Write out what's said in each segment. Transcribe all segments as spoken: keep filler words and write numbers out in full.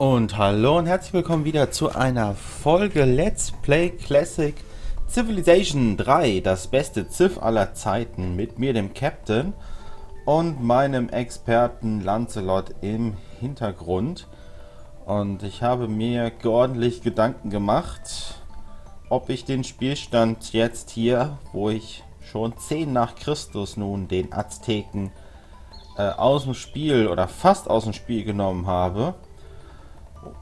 Und hallo und herzlich willkommen wieder zu einer Folge Let's Play Classic Civilization drei, das beste Civ aller Zeiten, mit mir, dem Captain, und meinem Experten Lancelot im Hintergrund. Und ich habe mir ordentlich Gedanken gemacht, ob ich den Spielstand jetzt hier, wo ich schon zehn nach Christus nun den Azteken äh, aus dem Spiel oder fast aus dem Spiel genommen habe,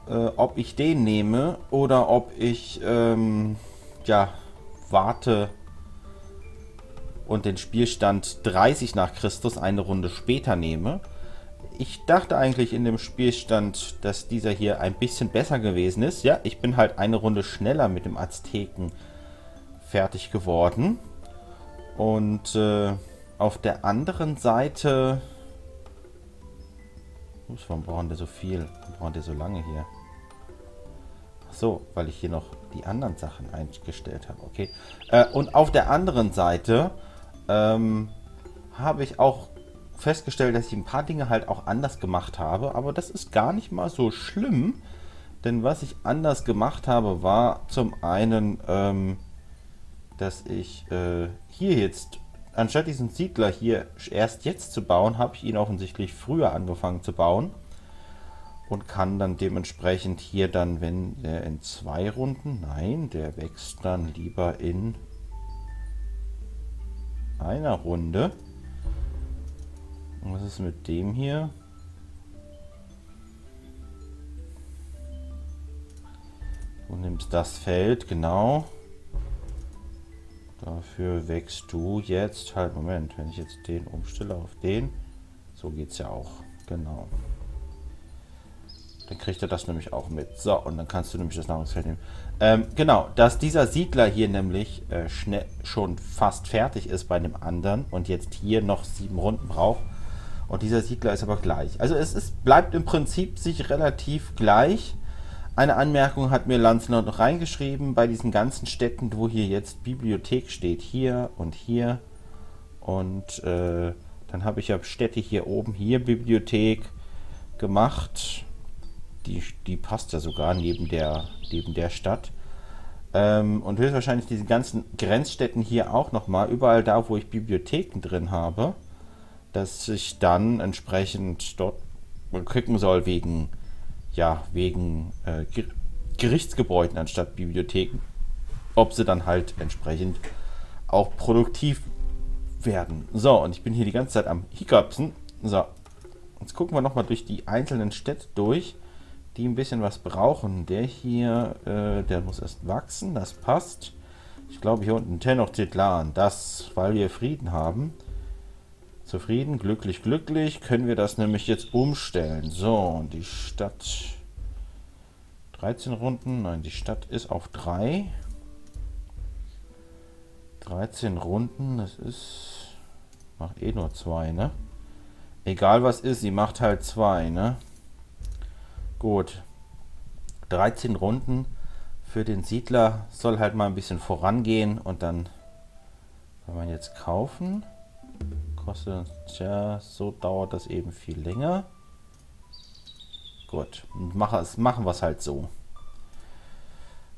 Äh, ob ich den nehme oder ob ich ähm, ja, warte und den Spielstand dreißig nach Christus eine Runde später nehme. Ich dachte eigentlich in dem Spielstand, dass dieser hier ein bisschen besser gewesen ist. Ja, ich bin halt eine Runde schneller mit dem Azteken fertig geworden. Und äh, auf der anderen Seite... Ups, warum brauchen wir so viel? Warum brauchen wir so lange hier? Ach so, weil ich hier noch die anderen Sachen eingestellt habe. Okay. Äh, und auf der anderen Seite ähm, habe ich auch festgestellt, dass ich ein paar Dinge halt auch anders gemacht habe. Aber das ist gar nicht mal so schlimm. Denn was ich anders gemacht habe, war zum einen, ähm, dass ich äh, hier jetzt... Anstatt diesen Siedler hier erst jetzt zu bauen, habe ich ihn offensichtlich früher angefangen zu bauen. Und kann dann dementsprechend hier dann, wenn der in zwei Runden... Nein, der wächst dann lieber in einer Runde. Und was ist mit dem hier? Du nimmst das Feld, genau. Dafür wächst du jetzt, halt, Moment, wenn ich jetzt den umstelle auf den, so geht es ja auch, genau. Dann kriegt er das nämlich auch mit. So, und dann kannst du nämlich das Nahrungsfeld nehmen. Ähm, genau, dass dieser Siedler hier nämlich äh, schnell, schon fast fertig ist bei dem anderen und jetzt hier noch sieben Runden braucht. Und dieser Siedler ist aber gleich. Also es ist, bleibt im Prinzip sich relativ gleich. Eine Anmerkung hat mir Lancelot noch reingeschrieben, bei diesen ganzen Städten, wo hier jetzt Bibliothek steht, hier und hier. Und äh, dann habe ich ja Städte hier oben, hier Bibliothek gemacht. Die, die passt ja sogar neben der, neben der Stadt. Ähm, und höchstwahrscheinlich diese ganzen Grenzstädten hier auch nochmal, überall da, wo ich Bibliotheken drin habe, dass ich dann entsprechend dort gucken soll wegen... ja, wegen äh, Gerichtsgebäuden anstatt Bibliotheken, ob sie dann halt entsprechend auch produktiv werden. So, und ich bin hier die ganze Zeit am Hickapsen. So, jetzt gucken wir nochmal durch die einzelnen Städte durch, die ein bisschen was brauchen. Der hier, äh, der muss erst wachsen, das passt. Ich glaube, hier unten Tenochtitlan, das, weil wir Frieden haben. Zufrieden, glücklich, glücklich, können wir das nämlich jetzt umstellen. So, die Stadt dreizehn Runden, nein, die Stadt ist auf drei. dreizehn Runden, das ist, macht eh nur zwei, ne? Egal was ist, sie macht halt zwei, ne? Gut, dreizehn Runden für den Siedler, soll halt mal ein bisschen vorangehen und dann kann man jetzt kaufen. Tja, so dauert das eben viel länger. Gut, machen wir es halt so.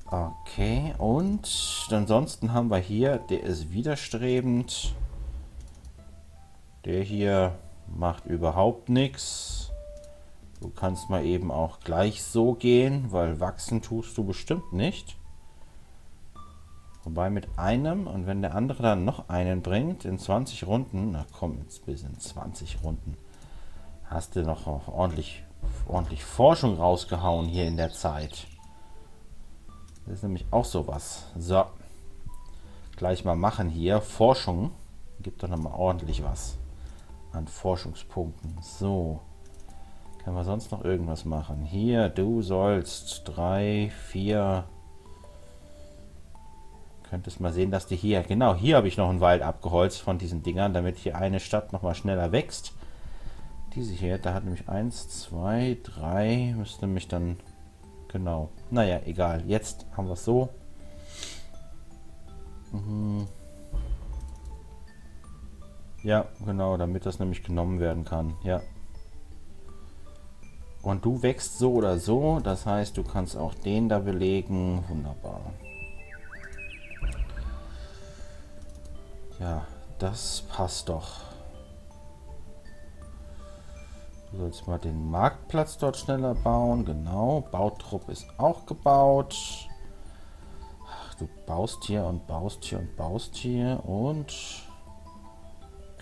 Okay, und ansonsten haben wir hier, der ist widerstrebend. Der hier macht überhaupt nichts. Du kannst mal eben auch gleich so gehen, weil wachsen tust du bestimmt nicht. Wobei mit einem, und wenn der andere dann noch einen bringt, in zwanzig Runden, na komm, jetzt bis in zwanzig Runden, hast du noch ordentlich, ordentlich Forschung rausgehauen hier in der Zeit. Das ist nämlich auch sowas. So, gleich mal machen hier. Forschung, gibt doch nochmal ordentlich was an Forschungspunkten. So, können wir sonst noch irgendwas machen? Hier, du sollst drei, vier... Könntest mal sehen, dass die hier... Genau, hier habe ich noch einen Wald abgeholzt von diesen Dingern, damit hier eine Stadt nochmal schneller wächst. Diese hier, da hat nämlich eins, zwei, drei, müsste nämlich dann... Genau. Naja, egal. Jetzt haben wir es so. Mhm. Ja, genau, damit das nämlich genommen werden kann. Ja. Und du wächst so oder so, das heißt, du kannst auch den da belegen. Wunderbar. Ja, das passt doch. Du sollst mal den Marktplatz dort schneller bauen. Genau, Bautrupp ist auch gebaut. Ach, du baust hier und baust hier und baust hier und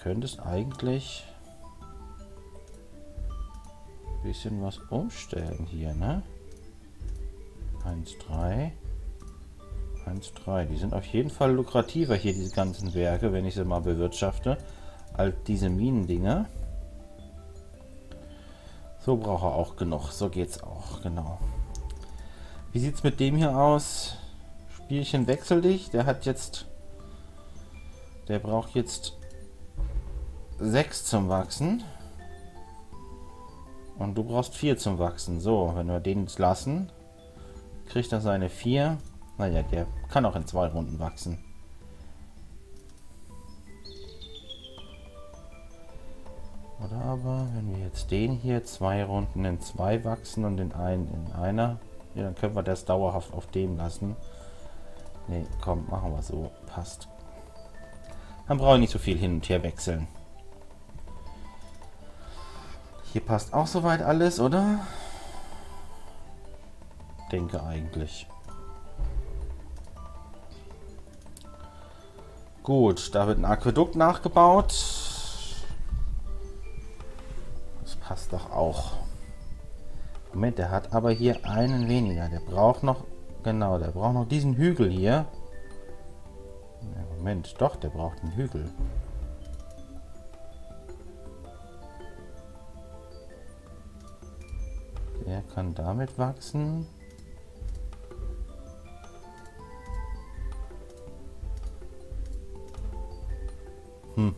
könntest eigentlich ein bisschen was umstellen hier, ne? eins, drei, eins, drei. Die sind auf jeden Fall lukrativer hier, diese ganzen Werke, wenn ich sie mal bewirtschafte, als diese Minendinger. So braucht er auch genug. So geht's auch, genau. Wie sieht's mit dem hier aus? Spielchen, wechsel dich. Der hat jetzt... Der braucht jetzt sechs zum Wachsen. Und du brauchst vier zum Wachsen. So, wenn wir den jetzt lassen, kriegt er seine vier. Naja, der kann auch in zwei Runden wachsen. Oder aber, wenn wir jetzt den hier zwei Runden in zwei wachsen und den einen in einer, ja, dann können wir das dauerhaft auf dem lassen. Ne, komm, machen wir so. Passt. Dann brauche ich nicht so viel hin und her wechseln. Hier passt auch soweit alles, oder? Denke eigentlich. Gut, da wird ein Aquädukt nachgebaut. Passt doch auch. Moment, der hat aber hier einen weniger. Der braucht noch, genau, der braucht noch diesen Hügel hier. Ja, Moment, doch, der braucht einen Hügel. Der kann damit wachsen. Hm.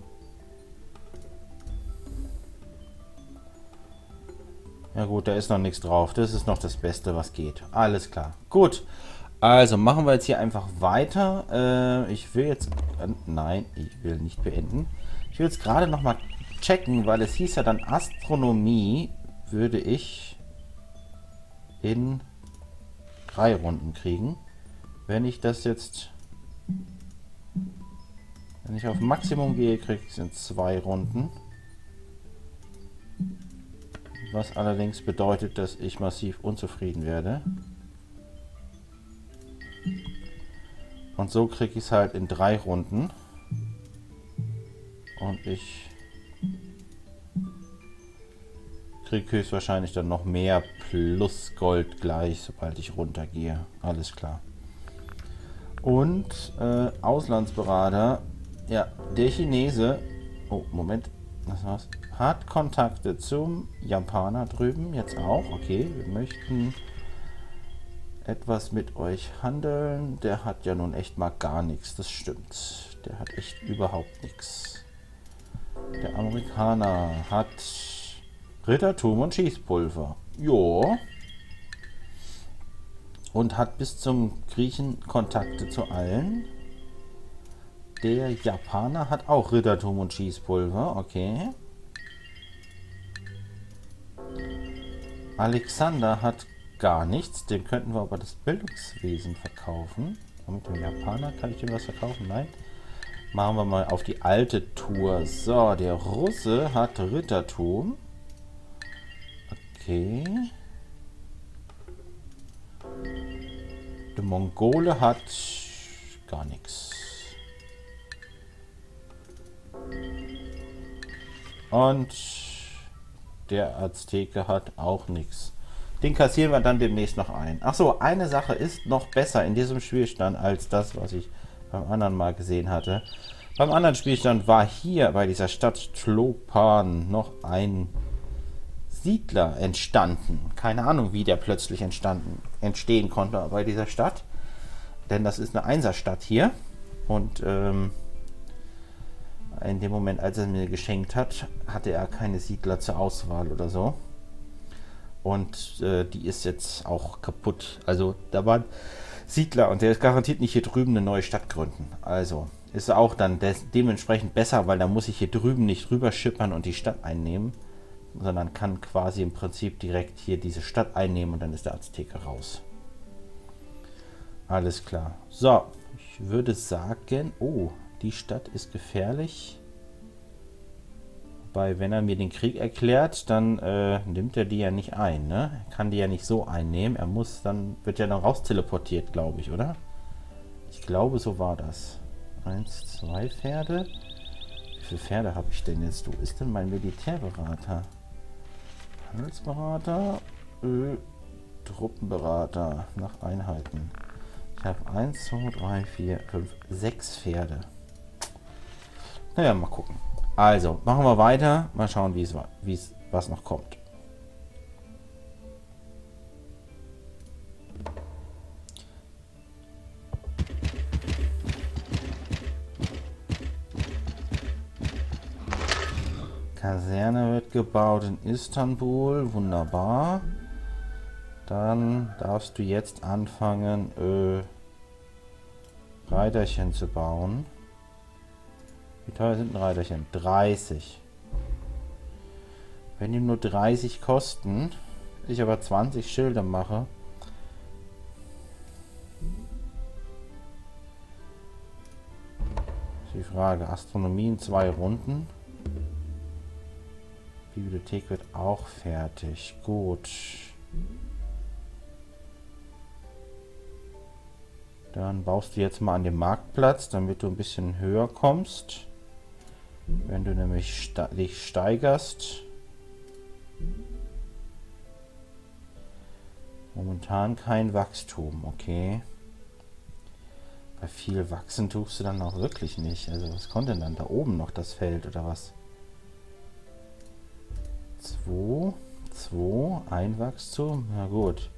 Ja gut, da ist noch nichts drauf. Das ist noch das Beste, was geht. Alles klar. Gut. Also machen wir jetzt hier einfach weiter. Äh, ich will jetzt... Äh, nein, ich will nicht beenden. Ich will jetzt gerade nochmal checken, weil es hieß ja dann Astronomie würde ich in drei Runden kriegen. Wenn ich das jetzt... Wenn ich auf Maximum gehe, kriege ich es in zwei Runden. Was allerdings bedeutet, dass ich massiv unzufrieden werde. Und so kriege ich es halt in drei Runden. Und ich kriege höchstwahrscheinlich dann noch mehr plus Gold gleich, sobald ich runtergehe. Alles klar. Und äh, Auslandsberater, ja, der Chinese, oh, Moment, das war's. Hat Kontakte zum Japaner drüben, jetzt auch. Okay, wir möchten etwas mit euch handeln. Der hat ja nun echt mal gar nichts, das stimmt. Der hat echt überhaupt nichts. Der Amerikaner hat Rittertum und Schießpulver. Jo. Und hat bis zum Griechen Kontakte zu allen. Der Japaner hat auch Rittertum und Schießpulver. Okay. Alexander hat gar nichts. Dem könnten wir aber das Bildungswesen verkaufen. Und mit dem Japaner kann ich dem was verkaufen? Nein. Machen wir mal auf die alte Tour. So, der Russe hat Rittertum. Okay. Der Mongole hat gar nichts. Und... der Azteke hat auch nichts. Den kassieren wir dann demnächst noch ein. Achso, eine Sache ist noch besser in diesem Spielstand als das, was ich beim anderen mal gesehen hatte. Beim anderen Spielstand war hier bei dieser Stadt Tlopan noch ein Siedler entstanden. Keine Ahnung, wie der plötzlich entstanden, entstehen konnte bei dieser Stadt. Denn das ist eine Einserstadt hier. Und ähm, in dem Moment, als er mir geschenkt hat, hatte er keine Siedler zur Auswahl oder so. Und äh, die ist jetzt auch kaputt. Also da waren Siedler und der ist garantiert nicht hier drüben eine neue Stadt gründen. Also ist auch dann dementsprechend besser, weil da muss ich hier drüben nicht rüber schippern und die Stadt einnehmen. sondern kann quasi im Prinzip direkt hier diese Stadt einnehmen und dann ist der Azteke raus. Alles klar. So, ich würde sagen, oh, die Stadt ist gefährlich. Wobei, wenn er mir den Krieg erklärt, dann äh, nimmt er die ja nicht ein, ne? Er kann die ja nicht so einnehmen. Er muss dann, wird ja dann raus teleportiert, glaube ich, oder? Ich glaube, so war das. Eins, zwei Pferde. Wie viele Pferde habe ich denn jetzt? Wo ist denn mein Militärberater? Handelsberater, Ö, Truppenberater nach Einheiten. Ich habe eins, zwei, drei, vier, fünf, sechs Pferde. Naja, mal gucken. Also, machen wir weiter. Mal schauen, wie es war, wie es was noch kommt. Kaserne wird gebaut in Istanbul. Wunderbar. Dann darfst du jetzt anfangen, äh, Reiterchen zu bauen. Wie teuer sind ein Reiterchen? dreißig. Wenn die nur dreißig kosten, ich aber zwanzig Schilder mache. Ist die Frage, Astronomie in zwei Runden. Die Bibliothek wird auch fertig. Gut. Dann baust du jetzt mal an den Marktplatz, damit du ein bisschen höher kommst. Wenn du nämlich ste- dich steigerst. Momentan kein Wachstum, okay. Bei viel Wachsen tust du dann auch wirklich nicht. Also was kommt denn dann da oben noch, das Feld oder was? Zwei, zwei, ein Wachstum, na gut.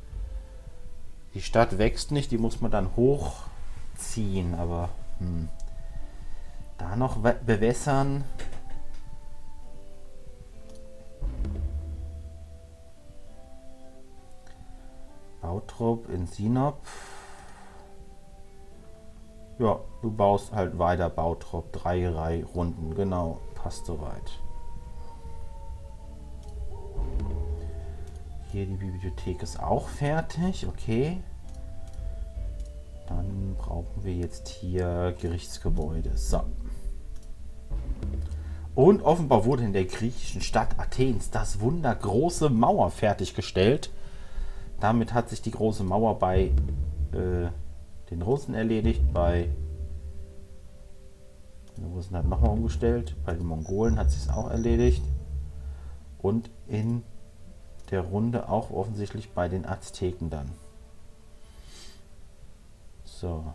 Die Stadt wächst nicht, die muss man dann hochziehen, aber hm. Da noch bewässern. Bautrupp in Sinop. Ja, du baust halt weiter Bautrupp, drei Reihen Runden, genau, passt soweit. Hier die Bibliothek ist auch fertig, okay. Dann brauchen wir jetzt hier Gerichtsgebäude. So. Und offenbar wurde in der griechischen Stadt Athens das Wunder Große Mauer fertiggestellt. Damit hat sich die Große Mauer bei äh, den Russen erledigt, bei den Russen hat nochmal umgestellt, bei den Mongolen hat sich es auch erledigt und in der Runde auch offensichtlich bei den Azteken dann. So.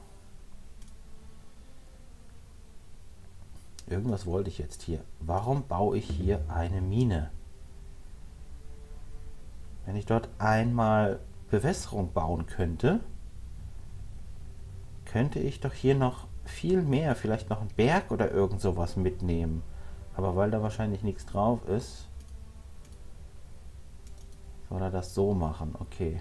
Irgendwas wollte ich jetzt hier. Warum baue ich hier eine Mine? Wenn ich dort einmal Bewässerung bauen könnte, könnte ich doch hier noch viel mehr, vielleicht noch einen Berg oder irgend sowas mitnehmen. Aber weil da wahrscheinlich nichts drauf ist, soll er das so machen? Okay.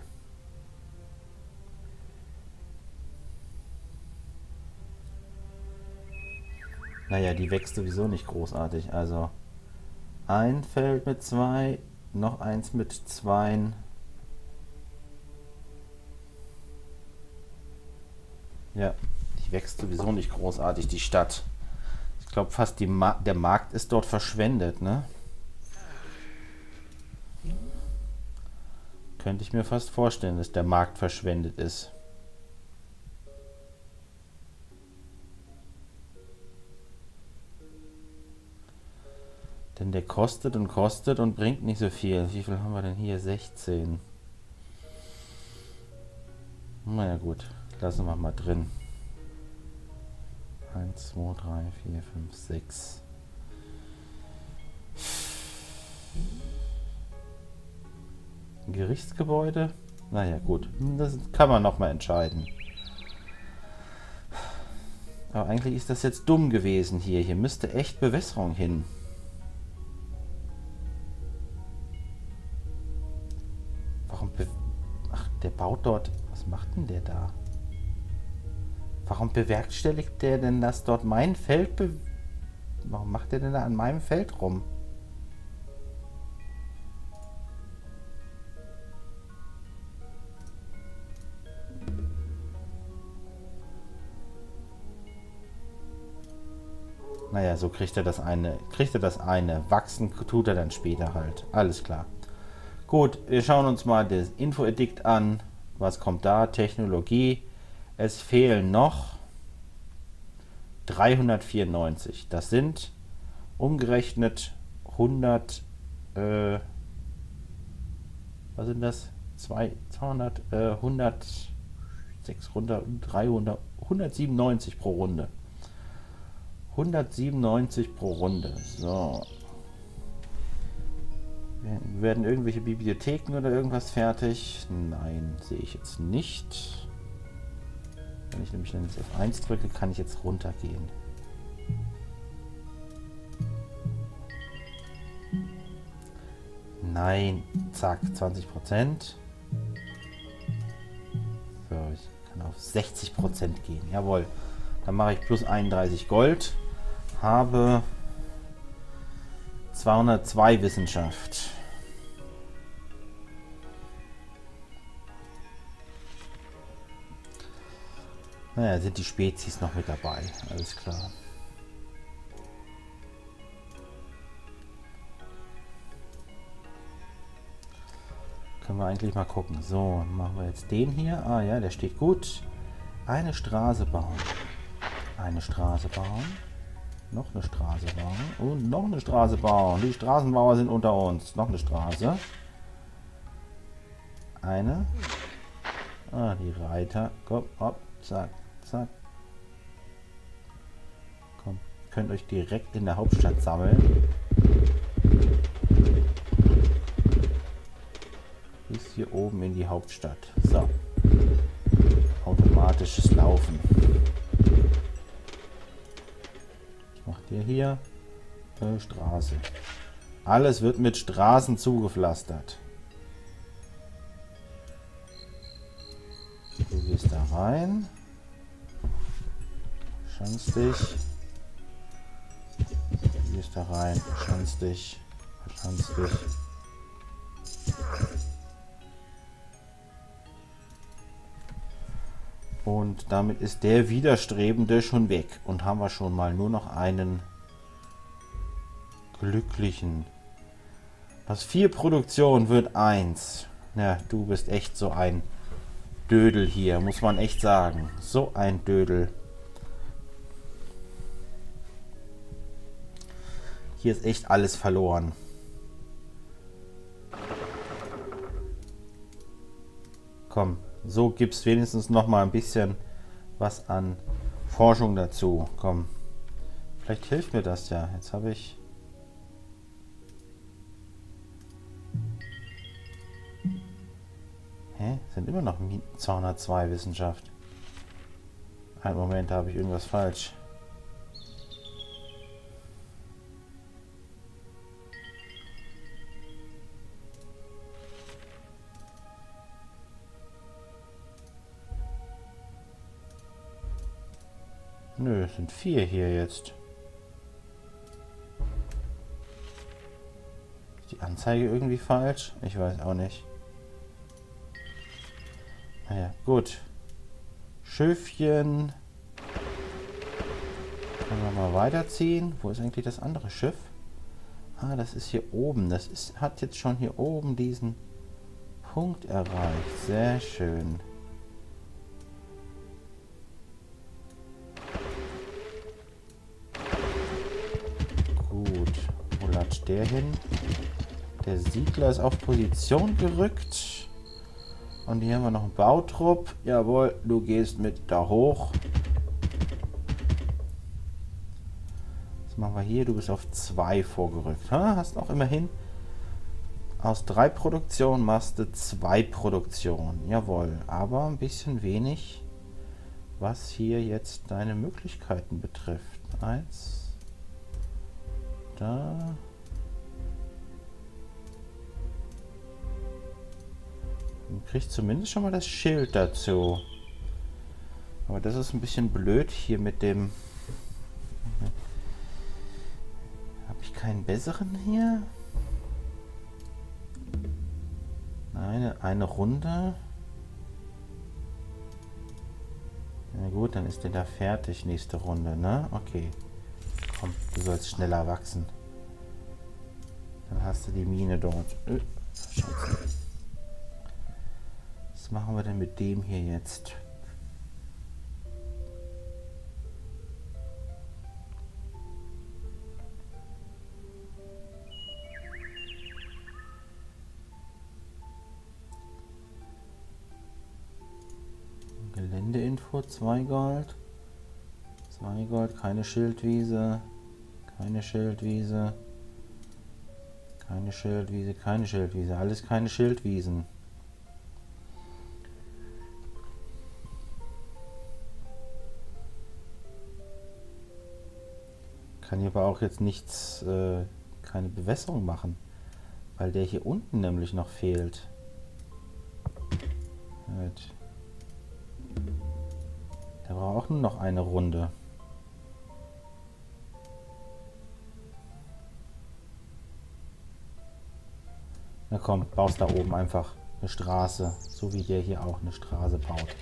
Naja, die wächst sowieso nicht großartig. Also ein Feld mit zwei, noch eins mit zwei. Ja, die wächst sowieso nicht großartig, die Stadt. Ich glaube fast, die Ma- der Markt ist dort verschwendet, ne? Könnte ich mir fast vorstellen, dass der Markt verschwendet ist. Denn der kostet und kostet und bringt nicht so viel. Wie viel haben wir denn hier? sechzehn. Na ja gut, lassen wir mal drin. eins, zwei, drei, vier, fünf, sechs. Gerichtsgebäude? Naja, gut. Das kann man nochmal entscheiden. Aber eigentlich ist das jetzt dumm gewesen hier. Hier müsste echt Bewässerung hin. Warum... Be Ach, der baut dort... Was macht denn der da? Warum bewerkstelligt der denn, dass dort mein Feld... Be Warum macht der denn da an meinem Feld rum? Naja, so kriegt er das eine. Kriegt er das eine. Wachsen tut er dann später halt. Alles klar. Gut, wir schauen uns mal das Info-Edikt an. Was kommt da? Technologie. Es fehlen noch dreihundertvierundneunzig. Das sind umgerechnet hundert... Äh, was sind das? zweihundert, äh, hundert, sechshundert, dreihundert, hundertsiebenundneunzig pro Runde. hundertsiebenundneunzig pro Runde. So. Werden irgendwelche Bibliotheken oder irgendwas fertig? Nein, sehe ich jetzt nicht. Wenn ich nämlich dann F eins drücke, kann ich jetzt runtergehen. Nein, zack, zwanzig Prozent. So, ich kann auf sechzig Prozent gehen, jawohl. Dann mache ich plus einunddreißig Gold, habe zweihundertzwei Wissenschaft. Naja, sind die Spezies noch mit dabei, alles klar. Können wir eigentlich mal gucken. So, machen wir jetzt den hier. Ah ja, der steht gut. Eine Straße bauen. Eine Straße bauen. Noch eine Straße bauen. Und noch eine Straße bauen. Die Straßenbauer sind unter uns. Noch eine Straße. Eine. Ah, die Reiter. Komm, hopp, zack, zack. Komm, könnt euch direkt in der Hauptstadt sammeln. Bis hier oben in die Hauptstadt. So. Automatisches Laufen. Macht ihr hier äh, Straße. Alles wird mit Straßen zugepflastert. Du gehst da rein. Schanz dich. Du gehst da rein. Schanz dich. Schanz dich. Und damit ist der Widerstrebende schon weg. Und haben wir schon mal nur noch einen Glücklichen. Aus vier Produktion wird eins. Na, du bist echt so ein Dödel hier, muss man echt sagen. So ein Dödel. Hier ist echt alles verloren. Komm. So gibt es wenigstens noch mal ein bisschen was an Forschung dazu. Komm, vielleicht hilft mir das ja. Jetzt habe ich... Hä? Sind immer noch zweihundertzwei Wissenschaft. Einen Moment, da habe ich irgendwas falsch. Nö, es sind vier hier jetzt. Ist die Anzeige irgendwie falsch? Ich weiß auch nicht. Naja, gut. Schiffchen. Können wir mal weiterziehen. Wo ist eigentlich das andere Schiff? Ah, das ist hier oben. Das ist, hat jetzt schon hier oben diesen Punkt erreicht. Sehr schön. Der hin. Der Siedler ist auf Position gerückt. Und hier haben wir noch einen Bautrupp. Jawohl, du gehst mit da hoch. Was machen wir hier? Du bist auf zwei vorgerückt. Ha, hast auch immerhin aus drei Produktionen machst du zwei Produktionen. Jawohl, aber ein bisschen wenig, was hier jetzt deine Möglichkeiten betrifft. Eins. Da. Man kriegt zumindest schon mal das Schild dazu. Aber das ist ein bisschen blöd hier mit dem... Habe ich keinen besseren hier? Nein, eine Runde. Na gut, dann ist der da fertig nächste Runde, ne? Okay. komm, du sollst schneller wachsen. Dann hast du die Mine dort. Öh, scheiße. Was machen wir denn mit dem hier jetzt? Geländeinfo, zwei Gold. zwei Gold, keine Schildwiese. Keine Schildwiese. Keine Schildwiese, keine Schildwiese. Alles keine Schildwiesen. Kann hier aber auch jetzt nichts, äh, keine Bewässerung machen, weil der hier unten nämlich noch fehlt. Halt. Der braucht auch nur noch eine Runde. Na komm, baust da oben einfach eine Straße, so wie der hier auch eine Straße baut.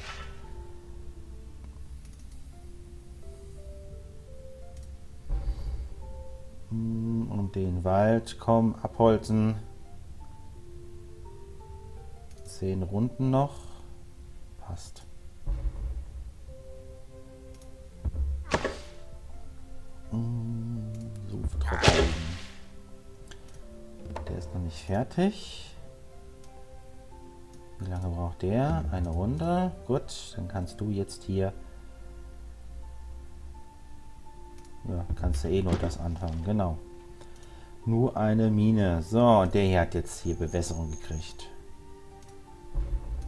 Um den Wald, komm, abholzen. Zehn Runden noch. Passt. So, vertrauen. Der ist noch nicht fertig. Wie lange braucht der? Eine Runde. Gut, dann kannst du jetzt hier... Ja, kannst du eh nur das anfangen, genau. Nur eine Mine. So, und der hier hat jetzt hier Bewässerung gekriegt.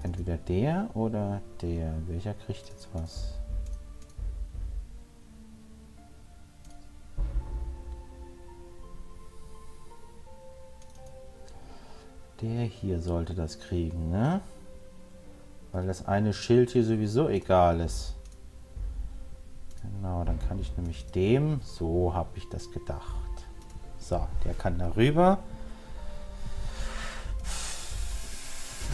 Entweder der oder der. Welcher kriegt jetzt was? Der hier sollte das kriegen, ne? Weil das eine Schild hier sowieso egal ist. Genau, dann kann ich nämlich dem, so habe ich das gedacht. So, der kann darüber.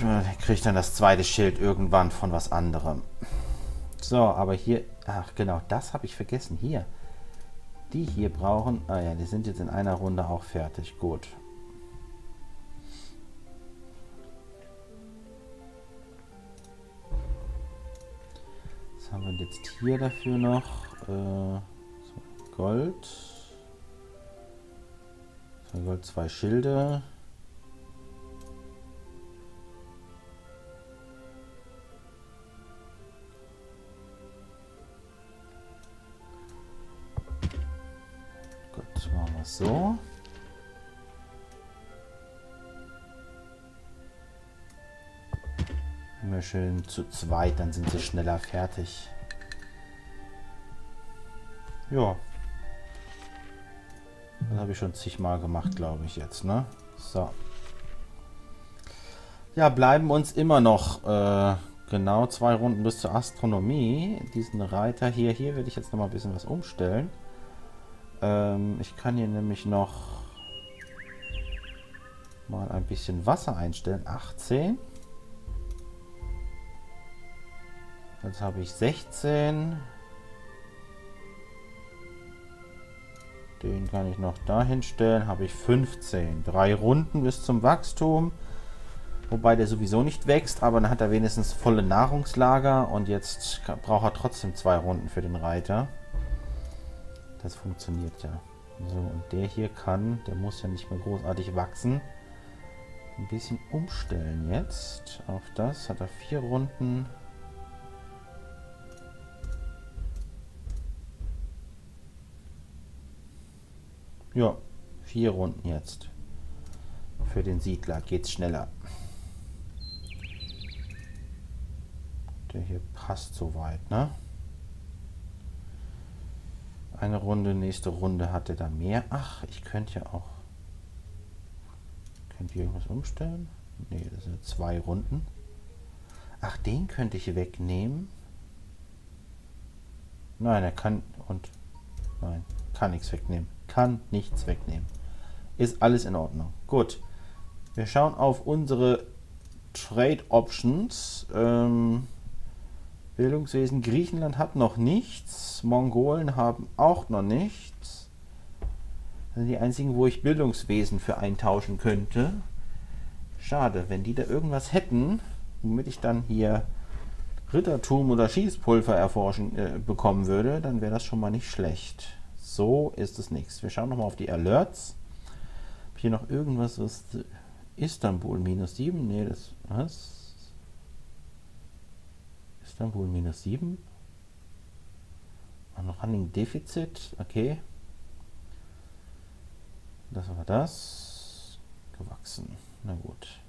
Der kriegt dann das zweite Schild irgendwann von was anderem. So, aber hier, ach genau, das habe ich vergessen, hier. Die hier brauchen, ah ja, die sind jetzt in einer Runde auch fertig, gut. Haben wir jetzt hier dafür noch äh, Gold, zwei Gold, zwei Schilde. Gut, machen wir es so. Immer schön zu zweit, dann sind sie schneller fertig. Ja. Das habe ich schon zigmal gemacht, glaube ich jetzt, ne? So. Ja, bleiben uns immer noch äh, genau zwei Runden bis zur Astronomie. Diesen Reiter hier, hier werde ich jetzt noch mal ein bisschen was umstellen. Ähm, ich kann hier nämlich noch mal ein bisschen Wasser einstellen. achtzehn. Jetzt habe ich sechzehn. Den kann ich noch dahin stellen. Habe ich fünfzehn. Drei Runden bis zum Wachstum. Wobei der sowieso nicht wächst, aber dann hat er wenigstens volle Nahrungslager. Und jetzt braucht er trotzdem zwei Runden für den Reiter. Das funktioniert ja. So, und der hier kann, der muss ja nicht mehr großartig wachsen. Ein bisschen umstellen jetzt. Auf das hat er vier Runden. Ja, vier Runden jetzt. Für den Siedler geht's schneller. Der hier passt soweit, ne? Eine Runde, nächste Runde hat er da mehr. Ach, ich könnte ja auch... Könnt ihr irgendwas umstellen? Ne, das sind zwei Runden. Ach, den könnte ich wegnehmen. Nein, er kann... Und... Nein, kann nichts wegnehmen. Kann nichts wegnehmen. Ist alles in Ordnung. Gut. Wir schauen auf unsere Trade Options. Ähm, Bildungswesen. Griechenland hat noch nichts. Mongolen haben auch noch nichts. Das sind die einzigen, wo ich Bildungswesen für eintauschen könnte. Schade, wenn die da irgendwas hätten, womit ich dann hier Rittertum oder Schießpulver erforschen äh, bekommen würde, dann wäre das schon mal nicht schlecht. So ist es nichts. Wir schauen nochmal auf die Alerts. Hab hier noch irgendwas, was Istanbul minus sieben? Ne, das... Was? Istanbul minus sieben? Noch Running Defizit. Okay. Das war das. Gewachsen. Na gut.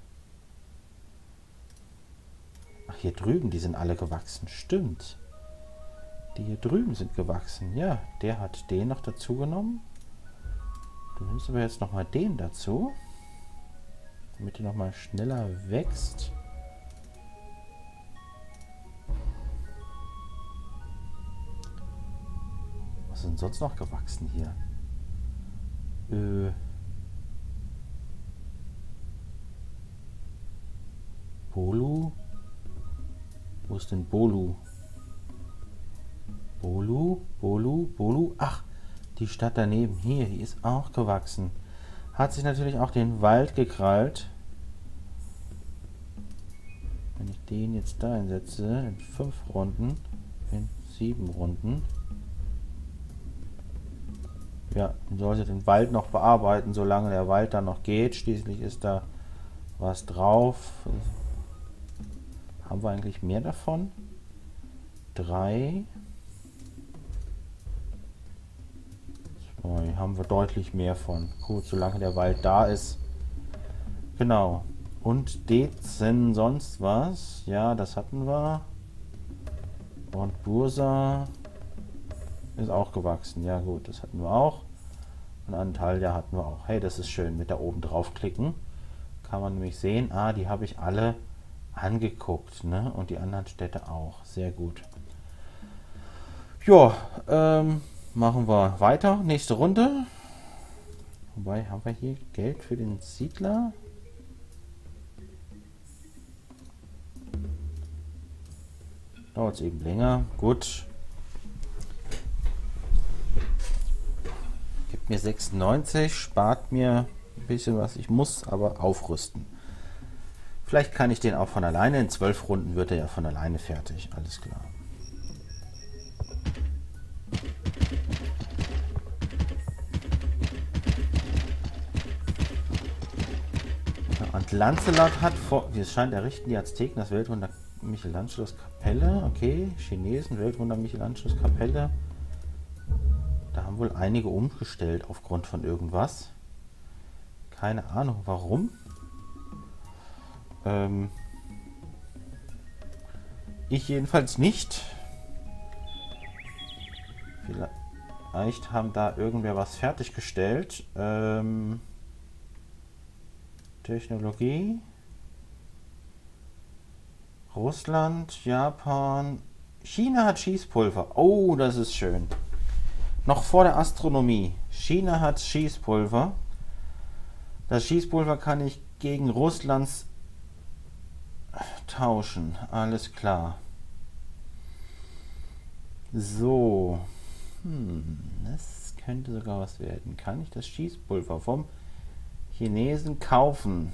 Ach, hier drüben, die sind alle gewachsen. Stimmt. Die hier drüben sind gewachsen. Ja, der hat den noch dazu genommen. Du nimmst aber jetzt nochmal den dazu. Damit die nochmal schneller wächst. Was sind sonst noch gewachsen hier? Äh. Bolu? Wo ist denn Bolu? Bolu, Bolu, Bolu. Ach, die Stadt daneben hier, die ist auch gewachsen. Hat sich natürlich auch den Wald gekrallt. Wenn ich den jetzt da einsetze, in fünf Runden, in sieben Runden. Ja, man sollte den Wald noch bearbeiten, solange der Wald dann noch geht. Schließlich ist da was drauf. Haben wir eigentlich mehr davon? Drei. Zwei. Haben wir deutlich mehr von. Gut, solange der Wald da ist. Genau. Und Dezen sonst was. Ja, das hatten wir. Und Bursa ist auch gewachsen. Ja gut, das hatten wir auch. Und Antalya hatten wir auch. Hey, das ist schön. Mit da oben draufklicken kann man nämlich sehen, ah, die habe ich alle angeguckt, ne? Und die anderen Städte auch. Sehr gut. Ja, ähm, machen wir weiter. Nächste Runde. Wobei, haben wir hier Geld für den Siedler? Dauert es eben länger. Gut. Gibt mir sechsundneunzig, spart mir ein bisschen was. Ich muss aber aufrüsten. Vielleicht kann ich den auch von alleine. In zwölf Runden wird er ja von alleine fertig. Alles klar. Ja, und Lancelot hat vor... Es scheint, errichten die Azteken das Weltwunder Michelangelos-Kapelle. Okay, Chinesen, Weltwunder Michelangelos-Kapelle. Da haben wohl einige umgestellt aufgrund von irgendwas. Keine Ahnung, warum. Ich jedenfalls nicht. Vielleicht haben da irgendwer was fertiggestellt. Ähm, Technologie. Russland, Japan. China hat Schießpulver. Oh, das ist schön. Noch vor der Astronomie. China hat Schießpulver. Das Schießpulver kann ich gegen Russlands tauschen, alles klar. So. Hm, das könnte sogar was werden. Kann ich das Schießpulver vom Chinesen kaufen?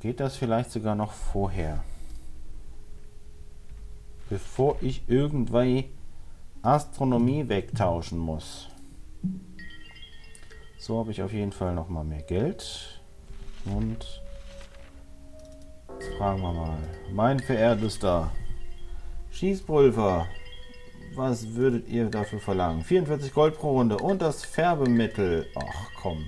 Geht das vielleicht sogar noch vorher? Bevor ich irgendwie Astronomie wegtauschen muss. So habe ich auf jeden Fall noch mal mehr Geld. Und jetzt fragen wir mal. Mein verehrtester Schießpulver, was würdet ihr dafür verlangen? vierundvierzig Gold pro Runde und das Färbemittel. Ach komm.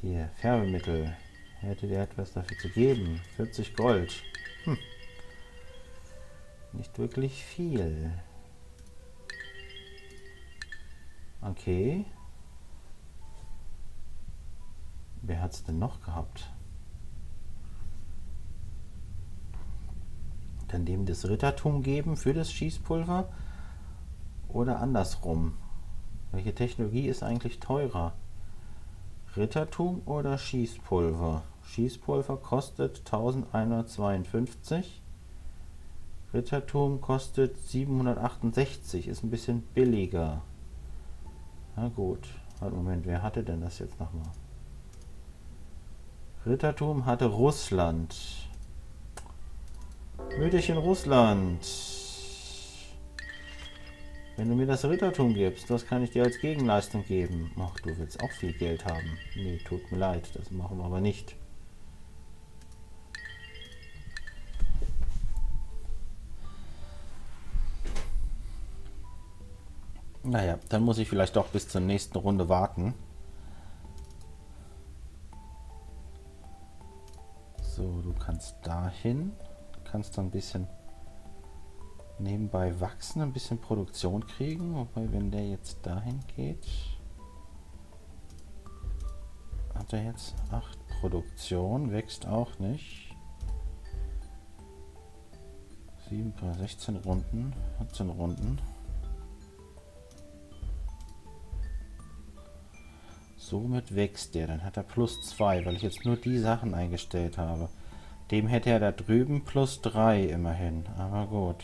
Hier, Färbemittel. Hättet ihr etwas dafür zu geben? vierzig Gold. Hm. Nicht wirklich viel. Okay. Wer hat es denn noch gehabt? Dann dem das Rittertum geben für das Schießpulver? Oder andersrum? Welche Technologie ist eigentlich teurer? Rittertum oder Schießpulver? Schießpulver kostet elfhundertzweiundfünfzig. Ritterturm kostet siebenhundertachtundsechzig, ist ein bisschen billiger. Na gut. Warte, Moment, wer hatte denn das jetzt nochmal? Ritterturm hatte Russland. Mütterchen Russland. Wenn du mir das Rittertum gibst, was kann ich dir als Gegenleistung geben? Ach, du willst auch viel Geld haben. Nee, tut mir leid, das machen wir aber nicht. Naja, dann muss ich vielleicht doch bis zur nächsten Runde warten. So, du kannst dahin. Kannst da ein bisschen nebenbei wachsen, ein bisschen Produktion kriegen. Wobei, wenn der jetzt dahin geht, hat er jetzt acht Produktion, wächst auch nicht. sieben, sechzehn Runden, achtzehn Runden. Somit wächst der. Dann hat er plus zwei, weil ich jetzt nur die Sachen eingestellt habe. Dem hätte er da drüben plus drei immerhin. Aber gut.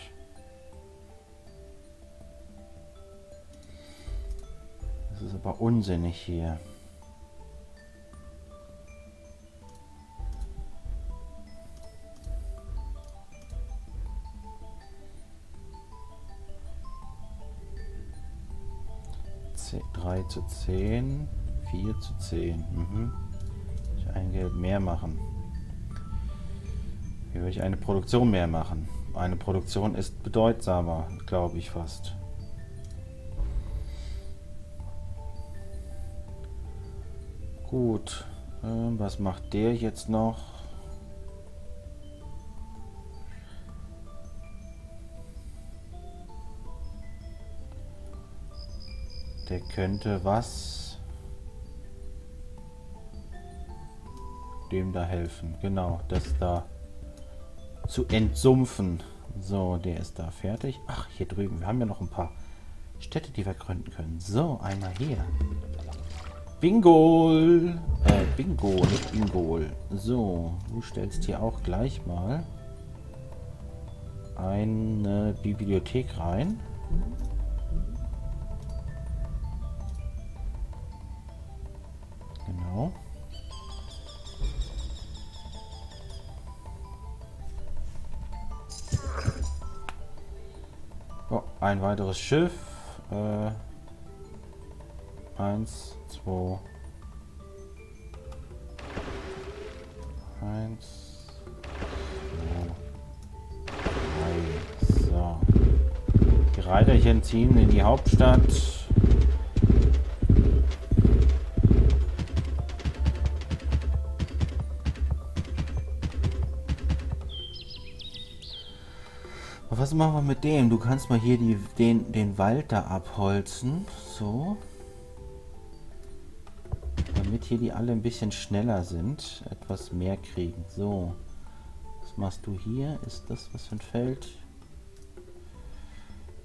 Das ist aber unsinnig hier. drei zu zehn. vier zu zehn. Mhm. Ich will ein Geld mehr machen. Hier will ich eine Produktion mehr machen. Eine Produktion ist bedeutsamer, glaube ich fast. Gut. Äh, was macht der jetzt noch? Der könnte was? Dem da helfen. Genau, das da zu entsumpfen. So, der ist da fertig. Ach, hier drüben. Wir haben ja noch ein paar Städte, die wir gründen können. So, einmal hier. Bingo! Äh, Bingo, nicht Bingo. So, du stellst hier auch gleich mal eine Bibliothek rein. Genau. Ein weiteres Schiff. Äh, eins, zwei. Eins. Zwei. Drei. So. Die Reiterchen ziehen in die Hauptstadt. Was machen wir mit dem? Du kannst mal hier die, den, den Wald da abholzen. So. Damit hier die alle ein bisschen schneller sind. Etwas mehr kriegen. So. Was machst du hier? Ist das was für ein Feld?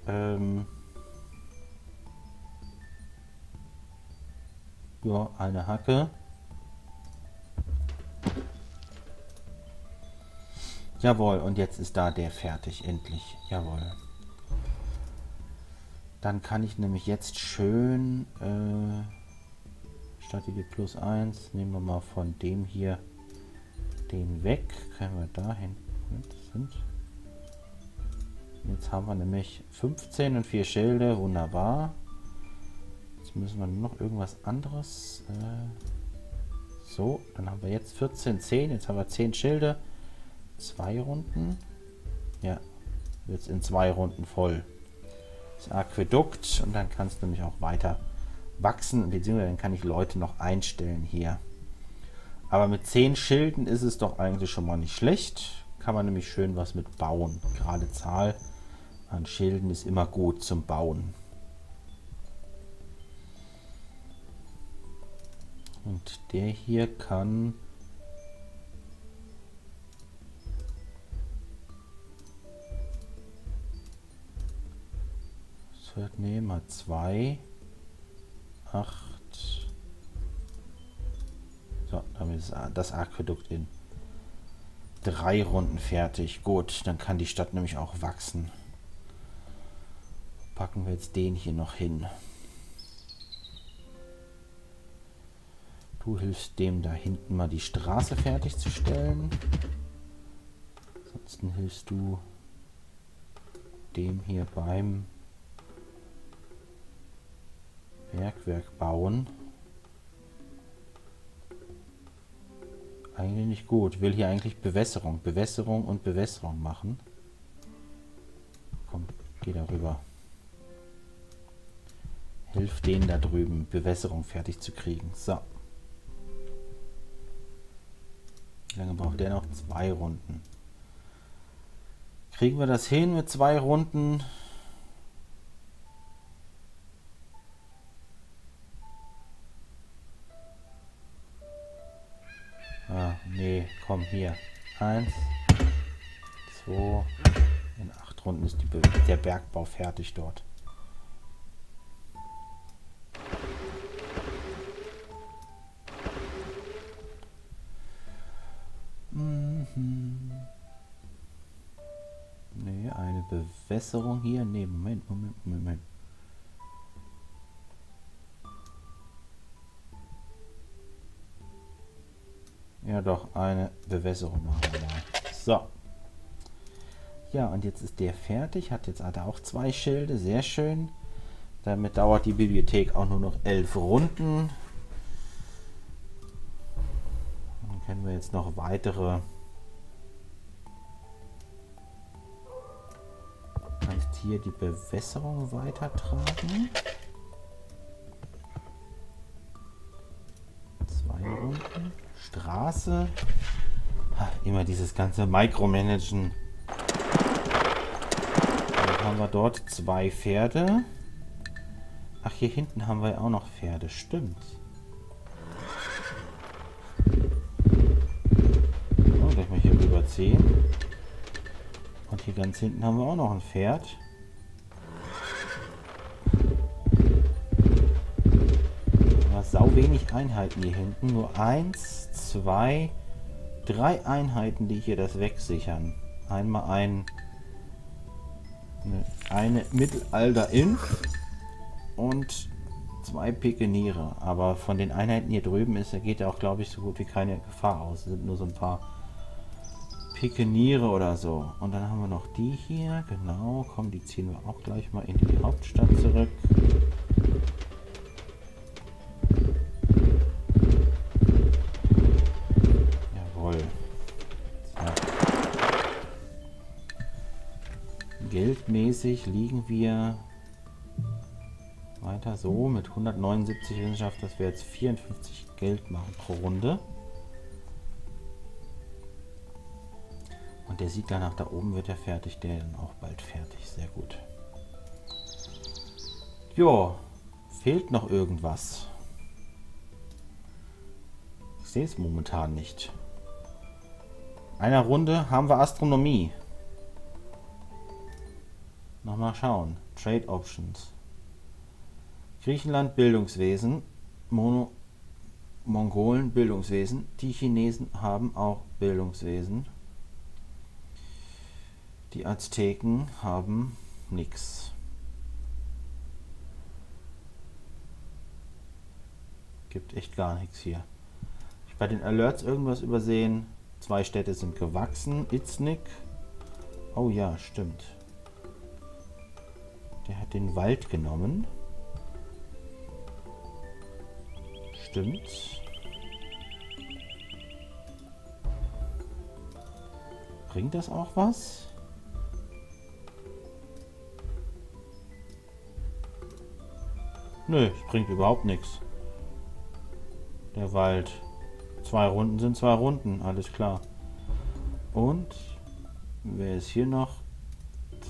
Ähm. Ja, eine Hacke. Jawohl, und jetzt ist da der fertig, endlich. Jawohl. Dann kann ich nämlich jetzt schön äh, Strategie plus eins, nehmen wir mal von dem hier den weg. Können wir dahin. Jetzt haben wir nämlich fünfzehn und vier Schilde, wunderbar. Jetzt müssen wir noch irgendwas anderes. Äh, so, dann haben wir jetzt vierzehn, zehn, jetzt haben wir zehn Schilde. Zwei Runden. Ja, jetzt in zwei Runden voll. Das Aquädukt. Und dann kannst du nämlich auch weiter wachsen. Beziehungsweise dann kann ich Leute noch einstellen hier. Aber mit zehn Schilden ist es doch eigentlich schon mal nicht schlecht. Kann man nämlich schön was mit bauen. Gerade Zahl an Schilden ist immer gut zum Bauen. Und der hier kann... Nehmen wir zwei, acht. So, damit ist das Aquädukt in drei Runden fertig. Gut, dann kann die Stadt nämlich auch wachsen. Packen wir jetzt den hier noch hin. Du hilfst dem da hinten mal die Straße fertigzustellen. Ansonsten hilfst du dem hier beim Bergwerk bauen. Eigentlich nicht gut. Will hier eigentlich Bewässerung. Bewässerung und Bewässerung machen. Komm, geh da rüber. Hilf denen da drüben, Bewässerung fertig zu kriegen. So. Wie lange braucht der noch? Zwei Runden. Kriegen wir das hin mit zwei Runden? Ah, nee, komm hier. Eins, zwei. In acht Runden ist die Be- der Bergbau fertig dort. Mhm. Nee, eine Bewässerung hier. Nee, Moment, Moment, Moment, Moment. Ja doch, eine Bewässerung machen wir mal. So. Ja, und jetzt ist der fertig. Hat jetzt hat er auch zwei Schilde. Sehr schön. Damit dauert die Bibliothek auch nur noch elf Runden. Können wir jetzt noch weitere kannst hier die Bewässerung weitertragen. Zwei Runden. Straße. Ha, immer dieses ganze Micromanagen. Dann haben wir dort zwei Pferde. Ach, hier hinten haben wir ja auch noch Pferde. Stimmt. Und hier ganz hinten haben wir auch noch ein Pferd. Da ist sau wenig Einheiten hier hinten. Nur eins, zwei, drei Einheiten, die hier das wegsichern. Einmal ein, eine, eine Mittelalter-Inf und zwei Pikeniere. Aber von den Einheiten hier drüben ist, da geht ja auch, glaube ich, so gut wie keine Gefahr aus. Es sind nur so ein paar Pikeniere oder so. Und dann haben wir noch die hier. Genau, komm, die ziehen wir auch gleich mal in die Hauptstadt zurück. Jawohl. So. Geldmäßig liegen wir weiter so mit hundertneunundsiebzig Wissenschaft, dass wir jetzt vierundfünfzig Geld machen pro Runde. Und der sieht danach, da oben wird er fertig, der dann auch bald fertig. Sehr gut. Jo, fehlt noch irgendwas? Ich sehe es momentan nicht. Einer Runde haben wir Astronomie. Nochmal schauen. Trade Options. Griechenland Bildungswesen. Mono Mongolen Bildungswesen. Die Chinesen haben auch Bildungswesen. Die Azteken haben nichts. Gibt echt gar nichts hier. Hab ich bei den Alerts irgendwas übersehen? Zwei Städte sind gewachsen. Itznik. Oh ja, stimmt. Der hat den Wald genommen. Stimmt. Bringt das auch was? Nö, es bringt überhaupt nichts. Der Wald. Zwei Runden sind zwei Runden, alles klar. Und wer ist hier noch?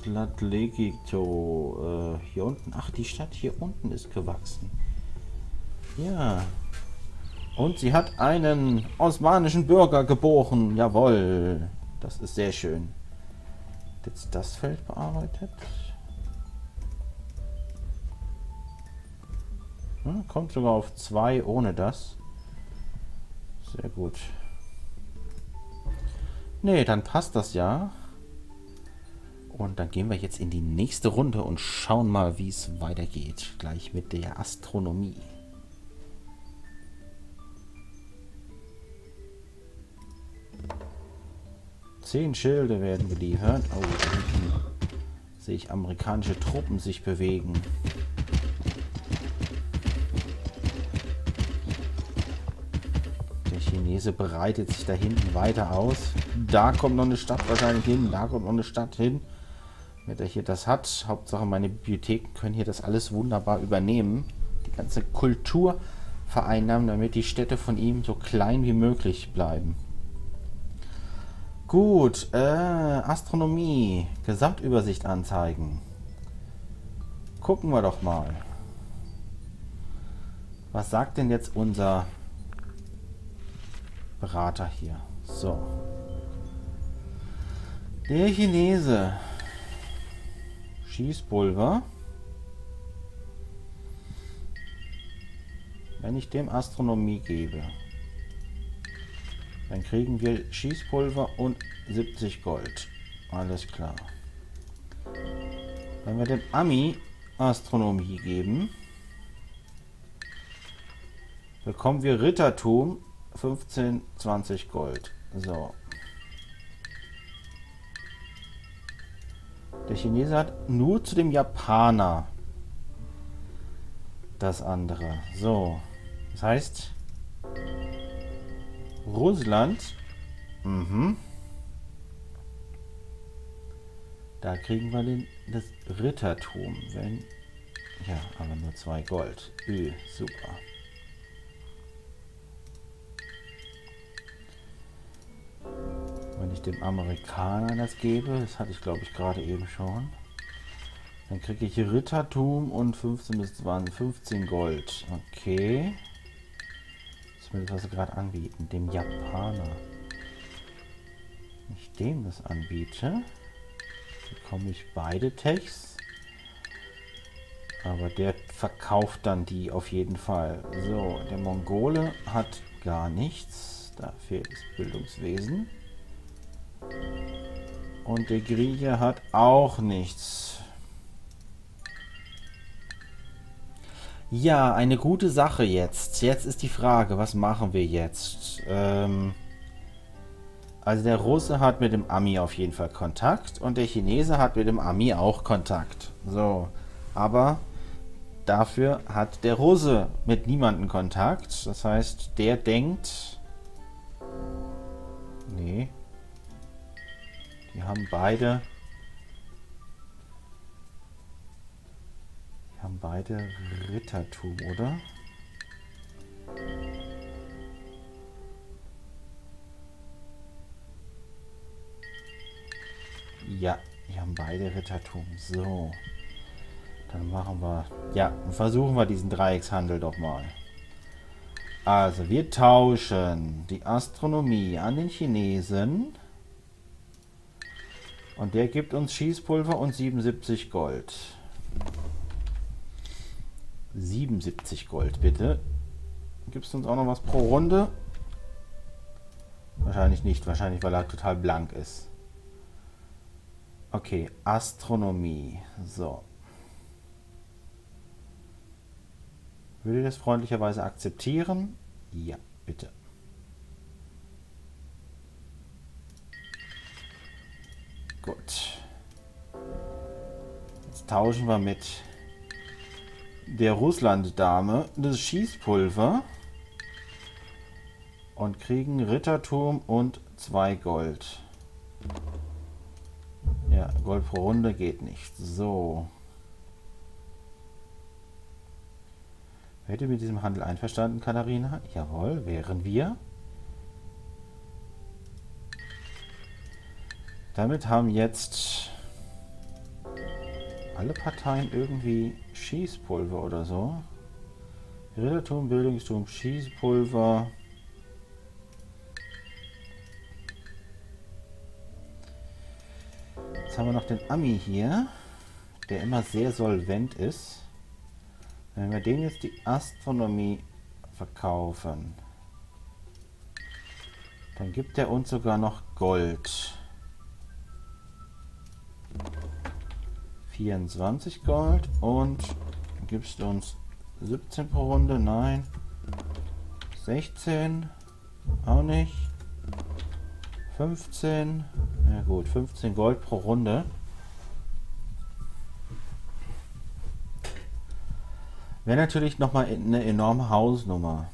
Tlatlegito. Äh, hier unten. Ach, die Stadt hier unten ist gewachsen. Ja. Und sie hat einen osmanischen Bürger geboren. Jawohl. Das ist sehr schön. Jetzt das Feld bearbeitet. Kommt sogar auf zwei ohne das. Sehr gut. Nee, dann passt das ja. Und dann gehen wir jetzt in die nächste Runde und schauen mal, wie es weitergeht. Gleich mit der Astronomie. Zehn Schilde werden geliefert. Oh, hinten sehe ich amerikanische Truppen sich bewegen. Der Chinese breitet sich da hinten weiter aus. Da kommt noch eine Stadt wahrscheinlich hin. Da kommt noch eine Stadt hin. Wenn der hier das hat, Hauptsache meine Bibliotheken können hier das alles wunderbar übernehmen. Die ganze Kultur vereinnahmen, damit die Städte von ihm so klein wie möglich bleiben. Gut, äh, Astronomie, Gesamtübersicht anzeigen. Gucken wir doch mal. Was sagt denn jetzt unser Berater hier? So. Der Chinese. Schießpulver. Wenn ich dem Astronomie gebe, dann kriegen wir Schießpulver und siebzig Gold. Alles klar. Wenn wir dem Ami Astronomie geben, bekommen wir Rittertum fünfzehn, zwanzig Gold. So. Der Chinese hat nur zu dem Japaner das andere. So. Das heißt, Russland. Mhm. Da kriegen wir den, das Rittertum. Wenn. Ja, aber nur zwei Gold. Öh, super. Wenn ich dem Amerikaner das gebe, das hatte ich glaube ich gerade eben schon, dann kriege ich Rittertum und fünfzehn bis zwanzig, fünfzehn Gold. Okay. Zumindest was sie gerade anbieten. Dem Japaner. Wenn ich dem das anbiete, bekomme ich beide Techs. Aber der verkauft dann die auf jeden Fall. So, der Mongole hat gar nichts. Da fehlt das Bildungswesen. Und der Grieche hat auch nichts. Ja, eine gute Sache jetzt. Jetzt ist die Frage, was machen wir jetzt? Ähm, also der Russe hat mit dem Ami auf jeden Fall Kontakt. Und der Chinese hat mit dem Ami auch Kontakt. So, aber dafür hat der Russe mit niemandem Kontakt. Das heißt, der denkt... Nee... Wir haben beide, wir haben beide Rittertum, oder? Ja, wir haben beide Rittertum. So, dann machen wir, ja, versuchen wir diesen Dreieckshandel doch mal. Also, wir tauschen die Astronomie an den Chinesen. Und der gibt uns Schießpulver und siebenundsiebzig Gold. siebenundsiebzig Gold, bitte. Gibst du uns auch noch was pro Runde? Wahrscheinlich nicht. Wahrscheinlich, weil er total blank ist. Okay, Astronomie. So. Würde das freundlicherweise akzeptieren? Ja, bitte. Gut. Jetzt tauschen wir mit der Russland-Dame das Schießpulver und kriegen Ritterturm und zwei Gold. Ja, Gold pro Runde geht nicht. So. Wärt ihr mit diesem Handel einverstanden, Katharina? Jawohl, wären wir. Damit haben jetzt alle Parteien irgendwie Schießpulver oder so. Rittertum, Bildungsturm, Schießpulver. Jetzt haben wir noch den Ami hier, der immer sehr solvent ist. Wenn wir den jetzt die Astronomie verkaufen, Dann gibt er uns sogar noch Gold. vierundzwanzig Gold und gibst uns siebzehn pro Runde, nein. sechzehn, auch nicht. fünfzehn, na gut, fünfzehn Gold pro Runde. Wäre natürlich nochmal eine enorme Hausnummer.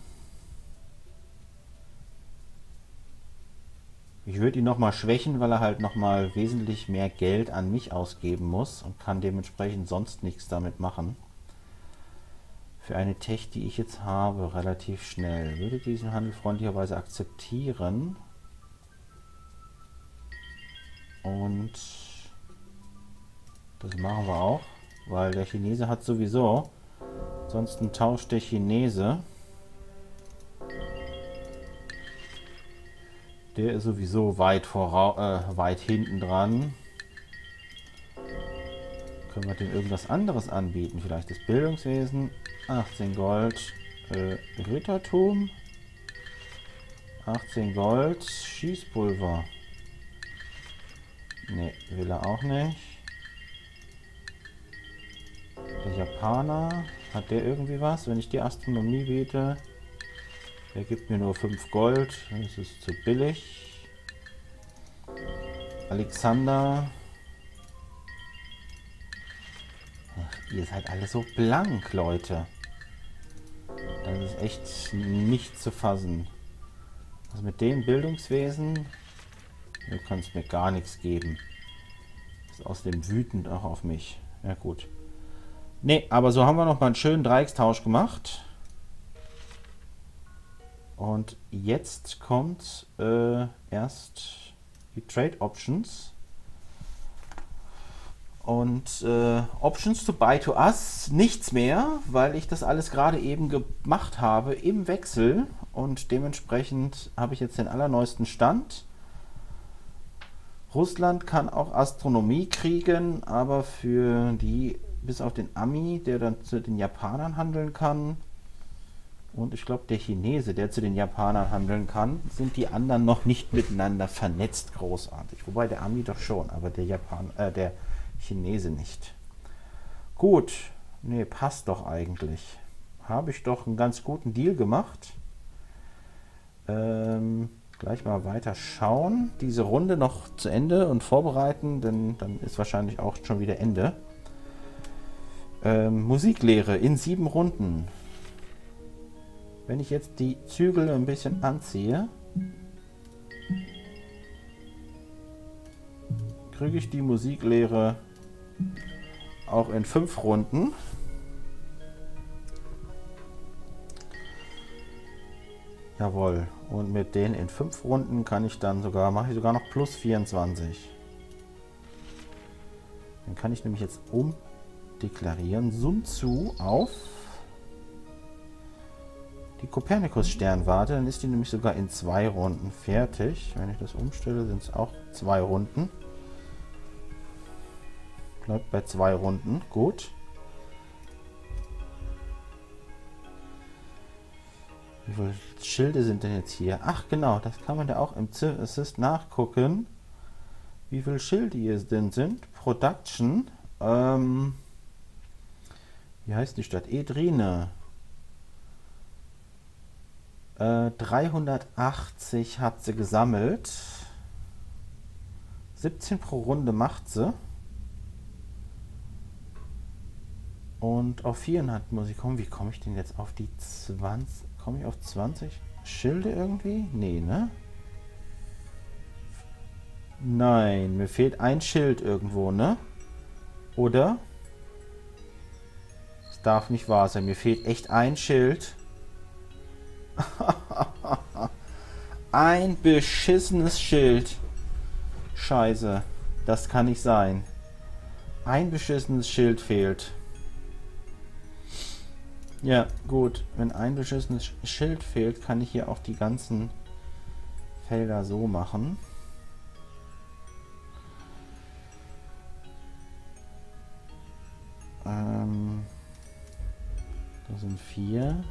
Ich würde ihn nochmal schwächen, weil er halt nochmal wesentlich mehr Geld an mich ausgeben muss und kann dementsprechend sonst nichts damit machen. Für eine Tech, die ich jetzt habe, relativ schnell. Würde diesen Handel freundlicherweise akzeptieren. Und das machen wir auch, weil der Chinese hat sowieso... Ansonsten tauscht der Chinese. Der ist sowieso weit, voraus, äh, weit hinten dran. Können wir den irgendwas anderes anbieten? Vielleicht das Bildungswesen. achtzehn Gold. Äh, Rittertum. achtzehn Gold. Schießpulver. Ne, will er auch nicht. Der Japaner. Hat der irgendwie was? Wenn ich die Astronomie biete, der gibt mir nur fünf Gold. Das ist zu billig. Alexander. Ach, ihr seid alle so blank, Leute. Das ist echt nicht zu fassen. Also mit dem Bildungswesen, du kannst mir gar nichts geben. Ist außerdem wütend auch auf mich. Ja gut. Ne, aber so haben wir nochmal einen schönen Dreieckstausch gemacht. Und jetzt kommt äh, erst die Trade Options. Und äh, Options to buy to us, nichts mehr, weil ich das alles gerade eben gemacht habe im Wechsel. Und dementsprechend habe ich jetzt den allerneuesten Stand. Russland kann auch Astronomie kriegen, aber für die... Bis auf den Ami, der dann zu den Japanern handeln kann. Und ich glaube, der Chinese, der zu den Japanern handeln kann, sind die anderen noch nicht miteinander vernetzt großartig. Wobei der Ami doch schon, aber der Japan, äh, der Chinese nicht. Gut, nee, passt doch eigentlich. Habe ich doch einen ganz guten Deal gemacht. Ähm, gleich mal weiter schauen. Diese Runde noch zu Ende und vorbereiten, denn dann ist wahrscheinlich auch schon wieder Ende. Ähm, Musiklehre in sieben Runden. Wenn ich jetzt die Zügel ein bisschen anziehe, kriege ich die Musiklehre auch in fünf Runden. Jawohl. Und mit denen in fünf Runden kann ich dann sogar, mache ich sogar noch plus vierundzwanzig. Dann kann ich nämlich jetzt um deklarieren Sun Tzu auf die Copernicus Sternwarte, dann ist die nämlich sogar in zwei Runden fertig. Wenn ich das umstelle, sind es auch zwei Runden. Bleibt bei zwei Runden, gut. Wie viele Schilde sind denn jetzt hier? Ach genau, das kann man ja auch im Civ Assist nachgucken, wie viele Schilde hier denn sind. Production, ähm, wie heißt die Stadt? Edirne. Äh, dreihundertachtzig hat sie gesammelt. siebzehn pro Runde macht sie. Und auf vierhundert muss ich kommen. Wie komme ich denn jetzt auf die zwanzig? Komme ich auf zwanzig Schilde irgendwie? Nee, ne? Nein, mir fehlt ein Schild irgendwo, ne? Oder? Darf nicht wahr sein. Mir fehlt echt ein Schild. Ein beschissenes Schild. Scheiße. Das kann nicht sein. Ein beschissenes Schild fehlt. Ja, gut. Wenn ein beschissenes Schild fehlt, kann ich hier auch die ganzen Felder so machen. Ähm... Das sind vier.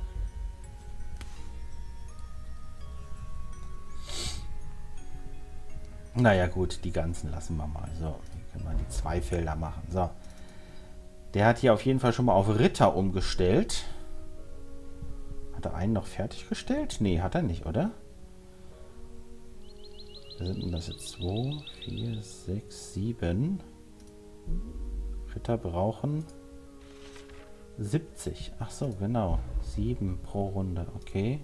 Naja gut, die ganzen lassen wir mal. So, hier können wir die zwei Felder machen. So. Der hat hier auf jeden Fall schon mal auf Ritter umgestellt. Hat er einen noch fertiggestellt? Nee, hat er nicht, oder? Da sind denn das jetzt zwei, vier, sechs, sieben. Ritter brauchen siebzig. Ach so, genau. sieben pro Runde. Okay.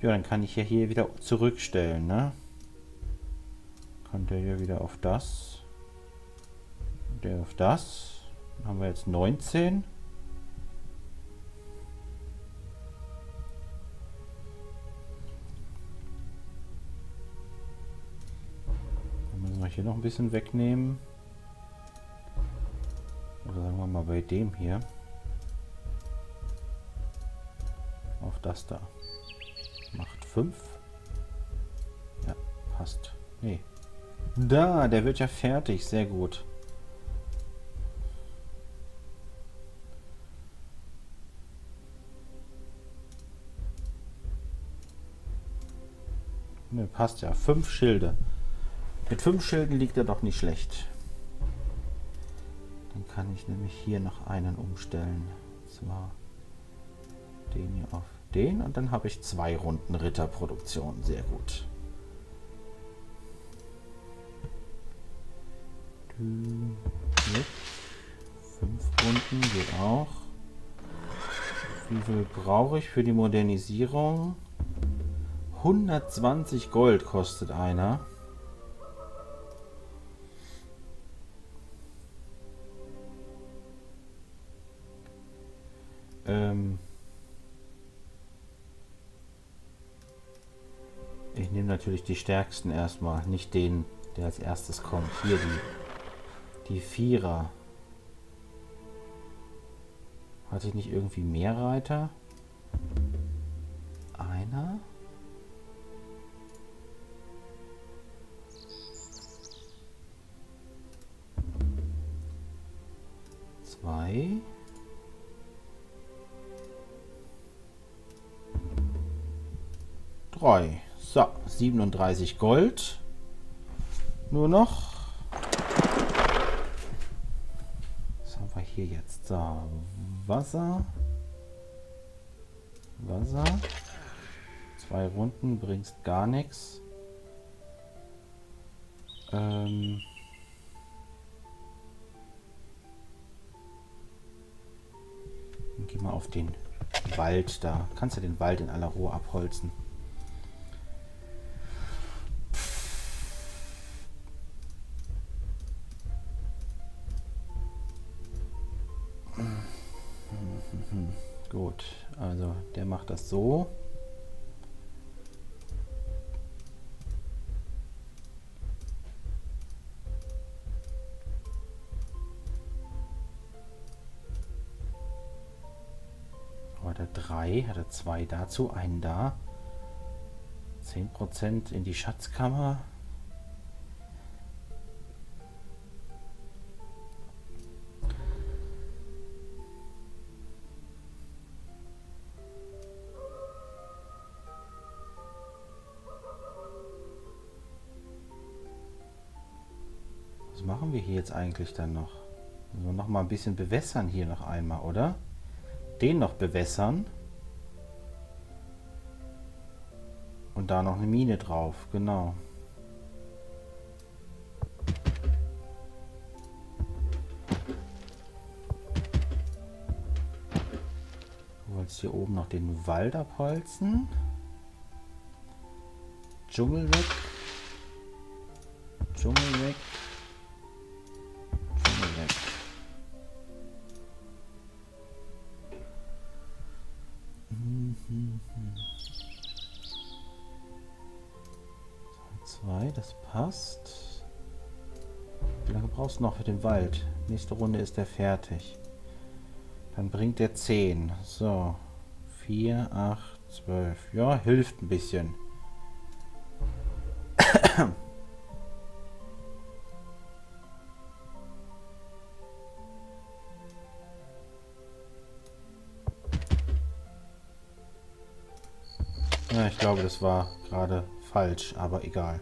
Ja, dann kann ich ja hier wieder zurückstellen, ne? Kann der hier wieder auf das. Der auf das. Dann haben wir jetzt neunzehn. Dann müssen wir hier noch ein bisschen wegnehmen. Oder sagen wir mal bei dem hier. Auf das da. Macht fünf. Ja, passt. Nee. Da, der wird ja fertig. Sehr gut. Ne, passt ja. Fünf Schilde. Mit fünf Schilden liegt er doch nicht schlecht. Dann kann ich nämlich hier noch einen umstellen. Und zwar den hier auf den. Und dann habe ich zwei Runden Ritterproduktion. Sehr gut. Fünf Runden geht auch. Wie viel brauche ich für die Modernisierung? hundertzwanzig Gold kostet einer. Ähm ich nehme natürlich die stärksten erstmal, nicht den, der als erstes kommt. Hier die. Die Vierer. Hatte ich nicht irgendwie mehr Reiter? Einer? Zwei? Drei. So, siebenunddreißig Gold. Nur noch. Hier jetzt. So, Wasser. Wasser. Zwei Runden, bringst gar nichts. Ähm. Dann geh mal auf den Wald da. Kannst du den Wald in aller Ruhe abholzen. Gut, also der macht das so. Oh, hat er drei, hat er zwei dazu, einen da. zehn Prozent in die Schatzkammer. Machen wir hier jetzt eigentlich dann noch? Müssen wir noch mal ein bisschen bewässern hier noch einmal, oder? Den noch bewässern. Und da noch eine Mine drauf, genau. Du wolltest hier oben noch den Wald abholzen. Dschungel weg. Dschungel weg. Das passt. Wie lange brauchst du noch für den Wald? Nächste Runde ist er fertig. Dann bringt er zehn. So. vier, acht, zwölf. Ja, hilft ein bisschen. Ja, ich glaube, das war gerade falsch, aber egal.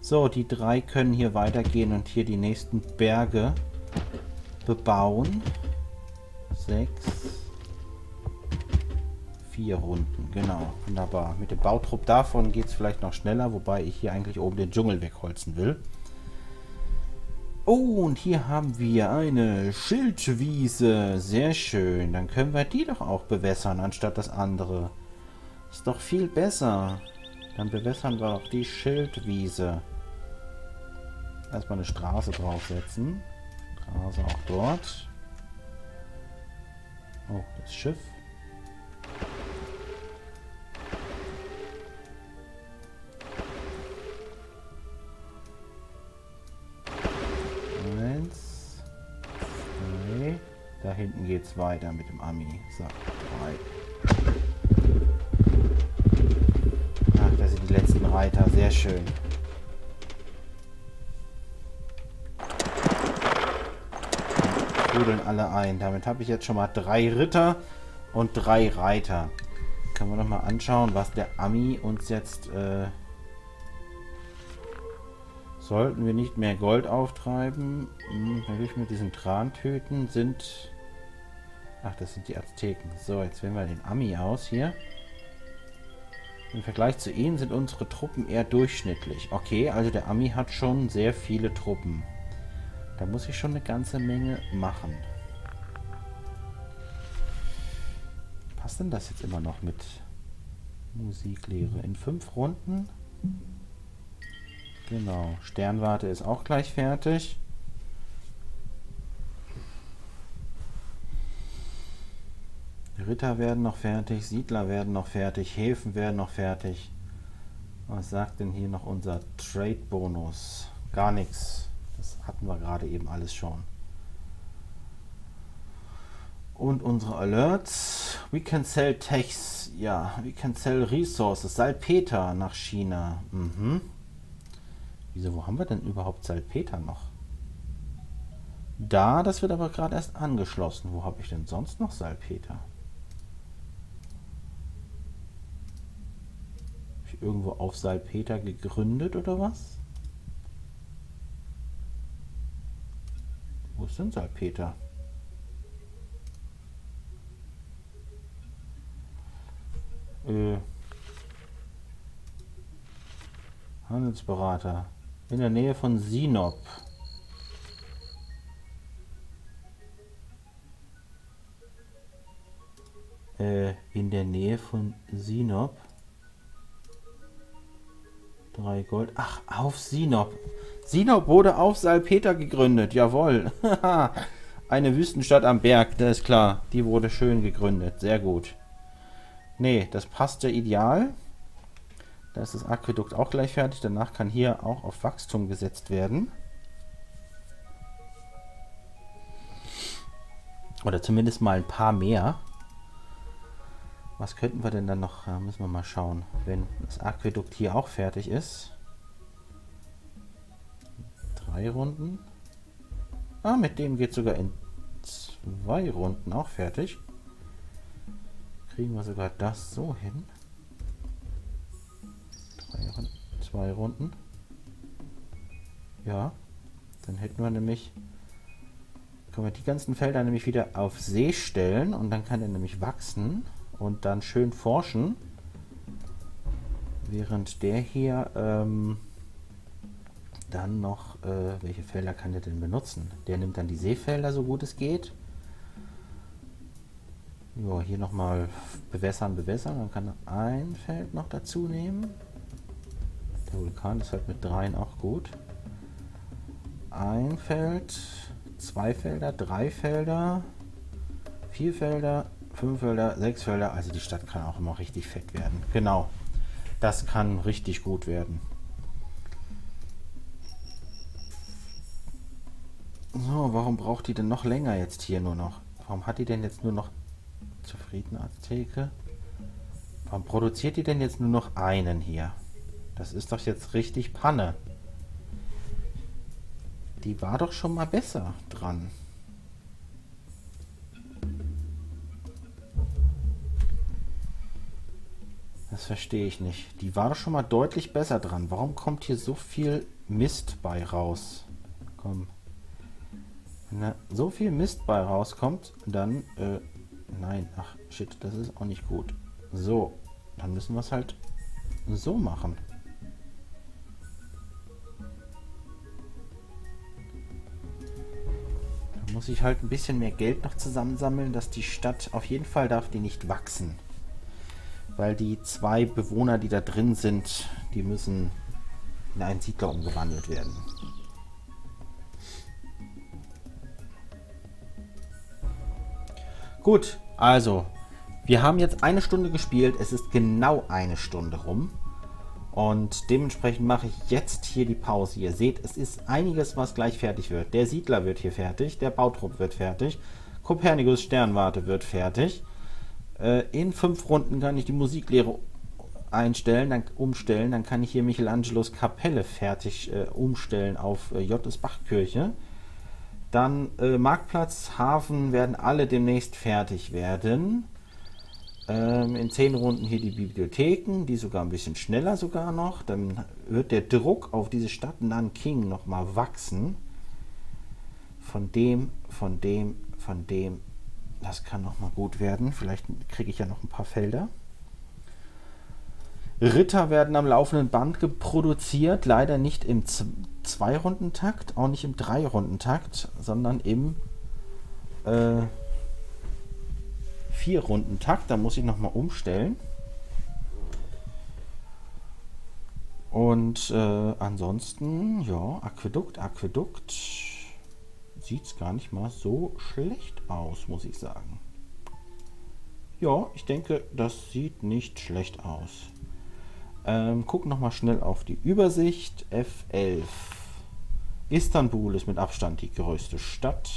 So, die drei können hier weitergehen und hier die nächsten Berge bebauen. Sechs. Vier Runden, genau. Wunderbar. Mit dem Bautrupp davon geht es vielleicht noch schneller, wobei ich hier eigentlich oben den Dschungel wegholzen will. Oh, und hier haben wir eine Schildwiese. Sehr schön. Dann können wir die doch auch bewässern, anstatt das andere. Ist doch viel besser. Dann bewässern wir auch die Schildwiese. Erstmal eine Straße draufsetzen. Straße auch dort. Oh, das Schiff. Eins. Zwei. Da hinten geht's weiter mit dem Ami. So, drei. Die letzten Reiter, sehr schön. Rudeln alle ein. Damit habe ich jetzt schon mal drei Ritter und drei Reiter. Können wir noch mal anschauen, was der Ami uns jetzt... Äh Sollten wir nicht mehr Gold auftreiben? Hm, will ich mit diesen Trantüten sind... Ach, das sind die Azteken. So, jetzt wählen wir den Ami aus hier. Im Vergleich zu ihnen sind unsere Truppen eher durchschnittlich. Okay, also der Ami hat schon sehr viele Truppen. Da muss ich schon eine ganze Menge machen. Passt denn das jetzt immer noch mit Musiklehre? In fünf Runden? Genau, Sternwarte ist auch gleich fertig. Ritter werden noch fertig, Siedler werden noch fertig, Häfen werden noch fertig. Was sagt denn hier noch unser Trade-Bonus? Gar nichts. Das hatten wir gerade eben alles schon. Und unsere Alerts. We can sell Techs. Ja, we can sell Resources. Salpeter nach China. Mhm. Wieso, wo haben wir denn überhaupt Salpeter noch? Da, das wird aber gerade erst angeschlossen. Wo habe ich denn sonst noch Salpeter? Irgendwo auf Salpeter gegründet oder was? Wo ist denn Salpeter? Äh. Handelsberater. In der Nähe von Sinop. Äh, in der Nähe von Sinop. Drei Gold. Ach, auf Sinop. Sinop wurde auf Salpeter gegründet. Jawohl. Eine Wüstenstadt am Berg, das ist klar. Die wurde schön gegründet. Sehr gut. Nee, das passt ja ideal. Da ist das Aquädukt auch gleich fertig. Danach kann hier auch auf Wachstum gesetzt werden. Oder zumindest mal ein paar mehr. Was könnten wir denn dann noch? Da müssen wir mal schauen, wenn das Aquädukt hier auch fertig ist. Drei Runden. Ah, mit dem geht es sogar in zwei Runden auch fertig. Kriegen wir sogar das so hin. Drei Runden, zwei Runden. Ja, dann hätten wir nämlich... Können wir die ganzen Felder nämlich wieder auf See stellen und dann kann er nämlich wachsen. Und dann schön forschen. Während der hier ähm, dann noch... Äh, welche Felder kann der denn benutzen? Der nimmt dann die Seefelder, so gut es geht. Ja, hier nochmal bewässern, bewässern. Dann kann er ein Feld noch dazu nehmen. Der Vulkan ist halt mit dreien auch gut. Ein Feld, zwei Felder, drei Felder, vier Felder... Fünf Felder, sechs Felder, also die Stadt kann auch immer richtig fett werden. Genau, das kann richtig gut werden. So, warum braucht die denn noch länger jetzt hier nur noch? Warum hat die denn jetzt nur noch zufriedene Azteke? Warum produziert die denn jetzt nur noch einen hier? Das ist doch jetzt richtig Panne. Die war doch schon mal besser dran. Das verstehe ich nicht. Die waren schon mal deutlich besser dran. Warum kommt hier so viel Mist bei raus? Komm. Wenn da so viel Mist bei rauskommt, dann... Äh, nein, ach, shit, das ist auch nicht gut. So, dann müssen wir es halt so machen. Da muss ich halt ein bisschen mehr Geld noch zusammensammeln, dass die Stadt... Auf jeden Fall darf die nicht wachsen. Weil die zwei Bewohner, die da drin sind, die müssen in einen Siedler umgewandelt werden. Gut, also, wir haben jetzt eine Stunde gespielt. Es ist genau eine Stunde rum. Und dementsprechend mache ich jetzt hier die Pause. Ihr seht, es ist einiges, was gleich fertig wird. Der Siedler wird hier fertig, der Bautrupp wird fertig, Copernicus Sternwarte wird fertig. In fünf Runden kann ich die Musiklehre einstellen, dann umstellen. Dann kann ich hier Michelangelos-Kapelle fertig äh, umstellen auf äh, J S Bach Kirche. Dann äh, Marktplatz, Hafen werden alle demnächst fertig werden. Ähm, in zehn Runden hier die Bibliotheken, die sogar ein bisschen schneller sogar noch. Dann wird der Druck auf diese Stadt Nanking nochmal wachsen. Von dem, von dem, von dem. Das kann nochmal gut werden. Vielleicht kriege ich ja noch ein paar Felder. Ritter werden am laufenden Band geproduziert. Leider nicht im Zwei-Runden-Takt, auch nicht im Drei-Runden-Takt, sondern im äh, Vier-Runden-Takt. Da muss ich nochmal umstellen. Und äh, ansonsten, ja, Aquädukt, Aquädukt... Sieht es gar nicht mal so schlecht aus, muss ich sagen. Ja, ich denke, das sieht nicht schlecht aus. Ähm, guck nochmal schnell auf die Übersicht. F elf. Istanbul ist mit Abstand die größte Stadt.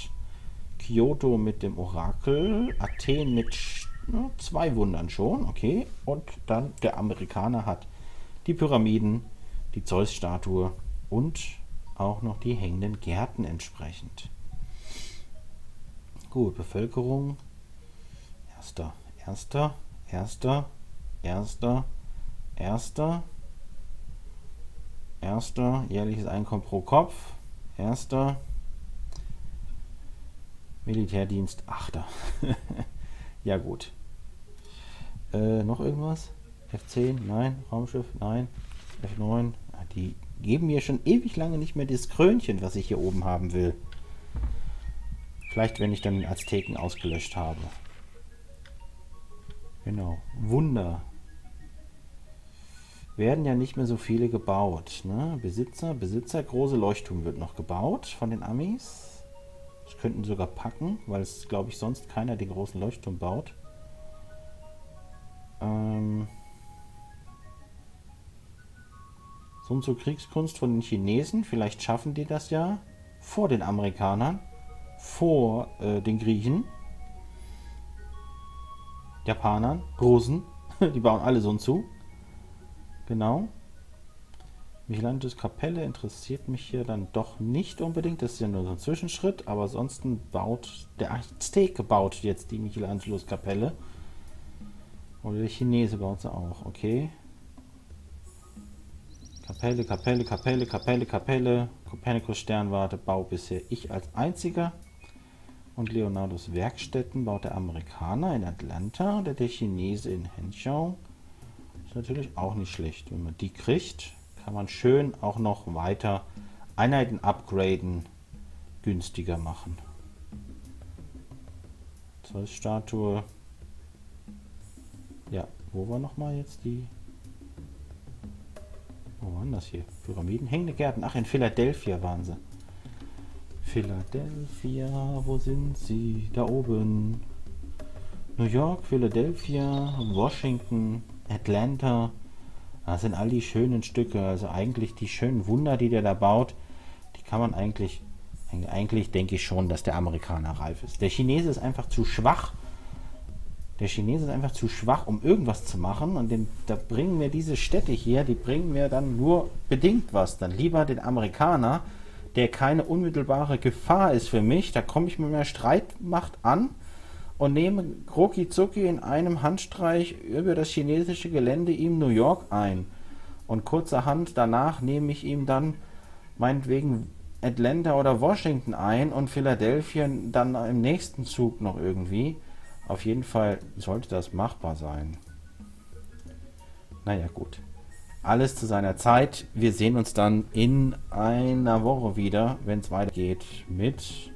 Kyoto mit dem Orakel. Athen mit ne, zwei Wundern schon. Okay. Und dann der Amerikaner hat die Pyramiden, die Zeusstatue und auch noch die hängenden Gärten entsprechend. Gut, Bevölkerung. Erster, erster, erster, erster, erster, erster, jährliches Einkommen pro Kopf, erster, Militärdienst, achter. Ja gut. Äh, noch irgendwas? F zehn? Nein. Raumschiff? Nein. F neun? Die geben mir schon ewig lange nicht mehr das Krönchen, was ich hier oben haben will. Vielleicht, wenn ich dann den Azteken ausgelöscht habe. Genau. Wunder. Werden ja nicht mehr so viele gebaut. Ne? Besitzer, Besitzer. Großer Leuchtturm wird noch gebaut von den Amis. Das könnten sogar packen, weil es, glaube ich, sonst keiner den großen Leuchtturm baut. Ähm... Und zur Kriegskunst von den Chinesen. Vielleicht schaffen die das ja vor den Amerikanern, vor äh, den Griechen, Japanern, Russen. Die bauen alle so und zu. Genau. Michelangelos-Kapelle interessiert mich hier dann doch nicht unbedingt. Das ist ja nur so ein Zwischenschritt. Aber ansonsten baut der Azteke baut jetzt die Michelangelos-Kapelle. Oder der Chinese baut sie auch. Okay. Kapelle, Kapelle, Kapelle, Kapelle, Kapelle. Copernicus Sternwarte baue bisher ich als einziger. Und Leonardos Werkstätten baut der Amerikaner in Atlanta oder der Chinese in Henschau. Ist natürlich auch nicht schlecht. Wenn man die kriegt, kann man schön auch noch weiter Einheiten upgraden, günstiger machen. Zeusstatue. Ja, wo war nochmal jetzt die... Wo waren das hier? Pyramiden, hängende Gärten. Ach, in Philadelphia waren sie. Philadelphia, wo sind sie? Da oben. New York, Philadelphia, Washington, Atlanta. Das sind all die schönen Stücke. Also eigentlich die schönen Wunder, die der da baut, die kann man eigentlich... Eigentlich denke ich schon, dass der Amerikaner reif ist. Der Chinese ist einfach zu schwach. Der Chinese ist einfach zu schwach, um irgendwas zu machen. Und den, da bringen mir diese Städte hier, die bringen mir dann nur bedingt was. Dann lieber den Amerikaner, der keine unmittelbare Gefahr ist für mich. Da komme ich mit meiner Streitmacht an und nehmen ruckizucki in einem Handstreich über das chinesische Gelände ihm New York ein. Und kurzerhand danach nehme ich ihm dann meinetwegen Atlanta oder Washington ein und Philadelphia dann im nächsten Zug noch irgendwie. Auf jeden Fall sollte das machbar sein. Naja, gut. Alles zu seiner Zeit. Wir sehen uns dann in einer Woche wieder, wenn es weitergeht mit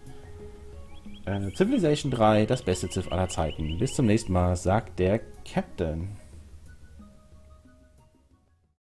äh, Civilization drei, das beste Civ aller Zeiten. Bis zum nächsten Mal, sagt der Captain.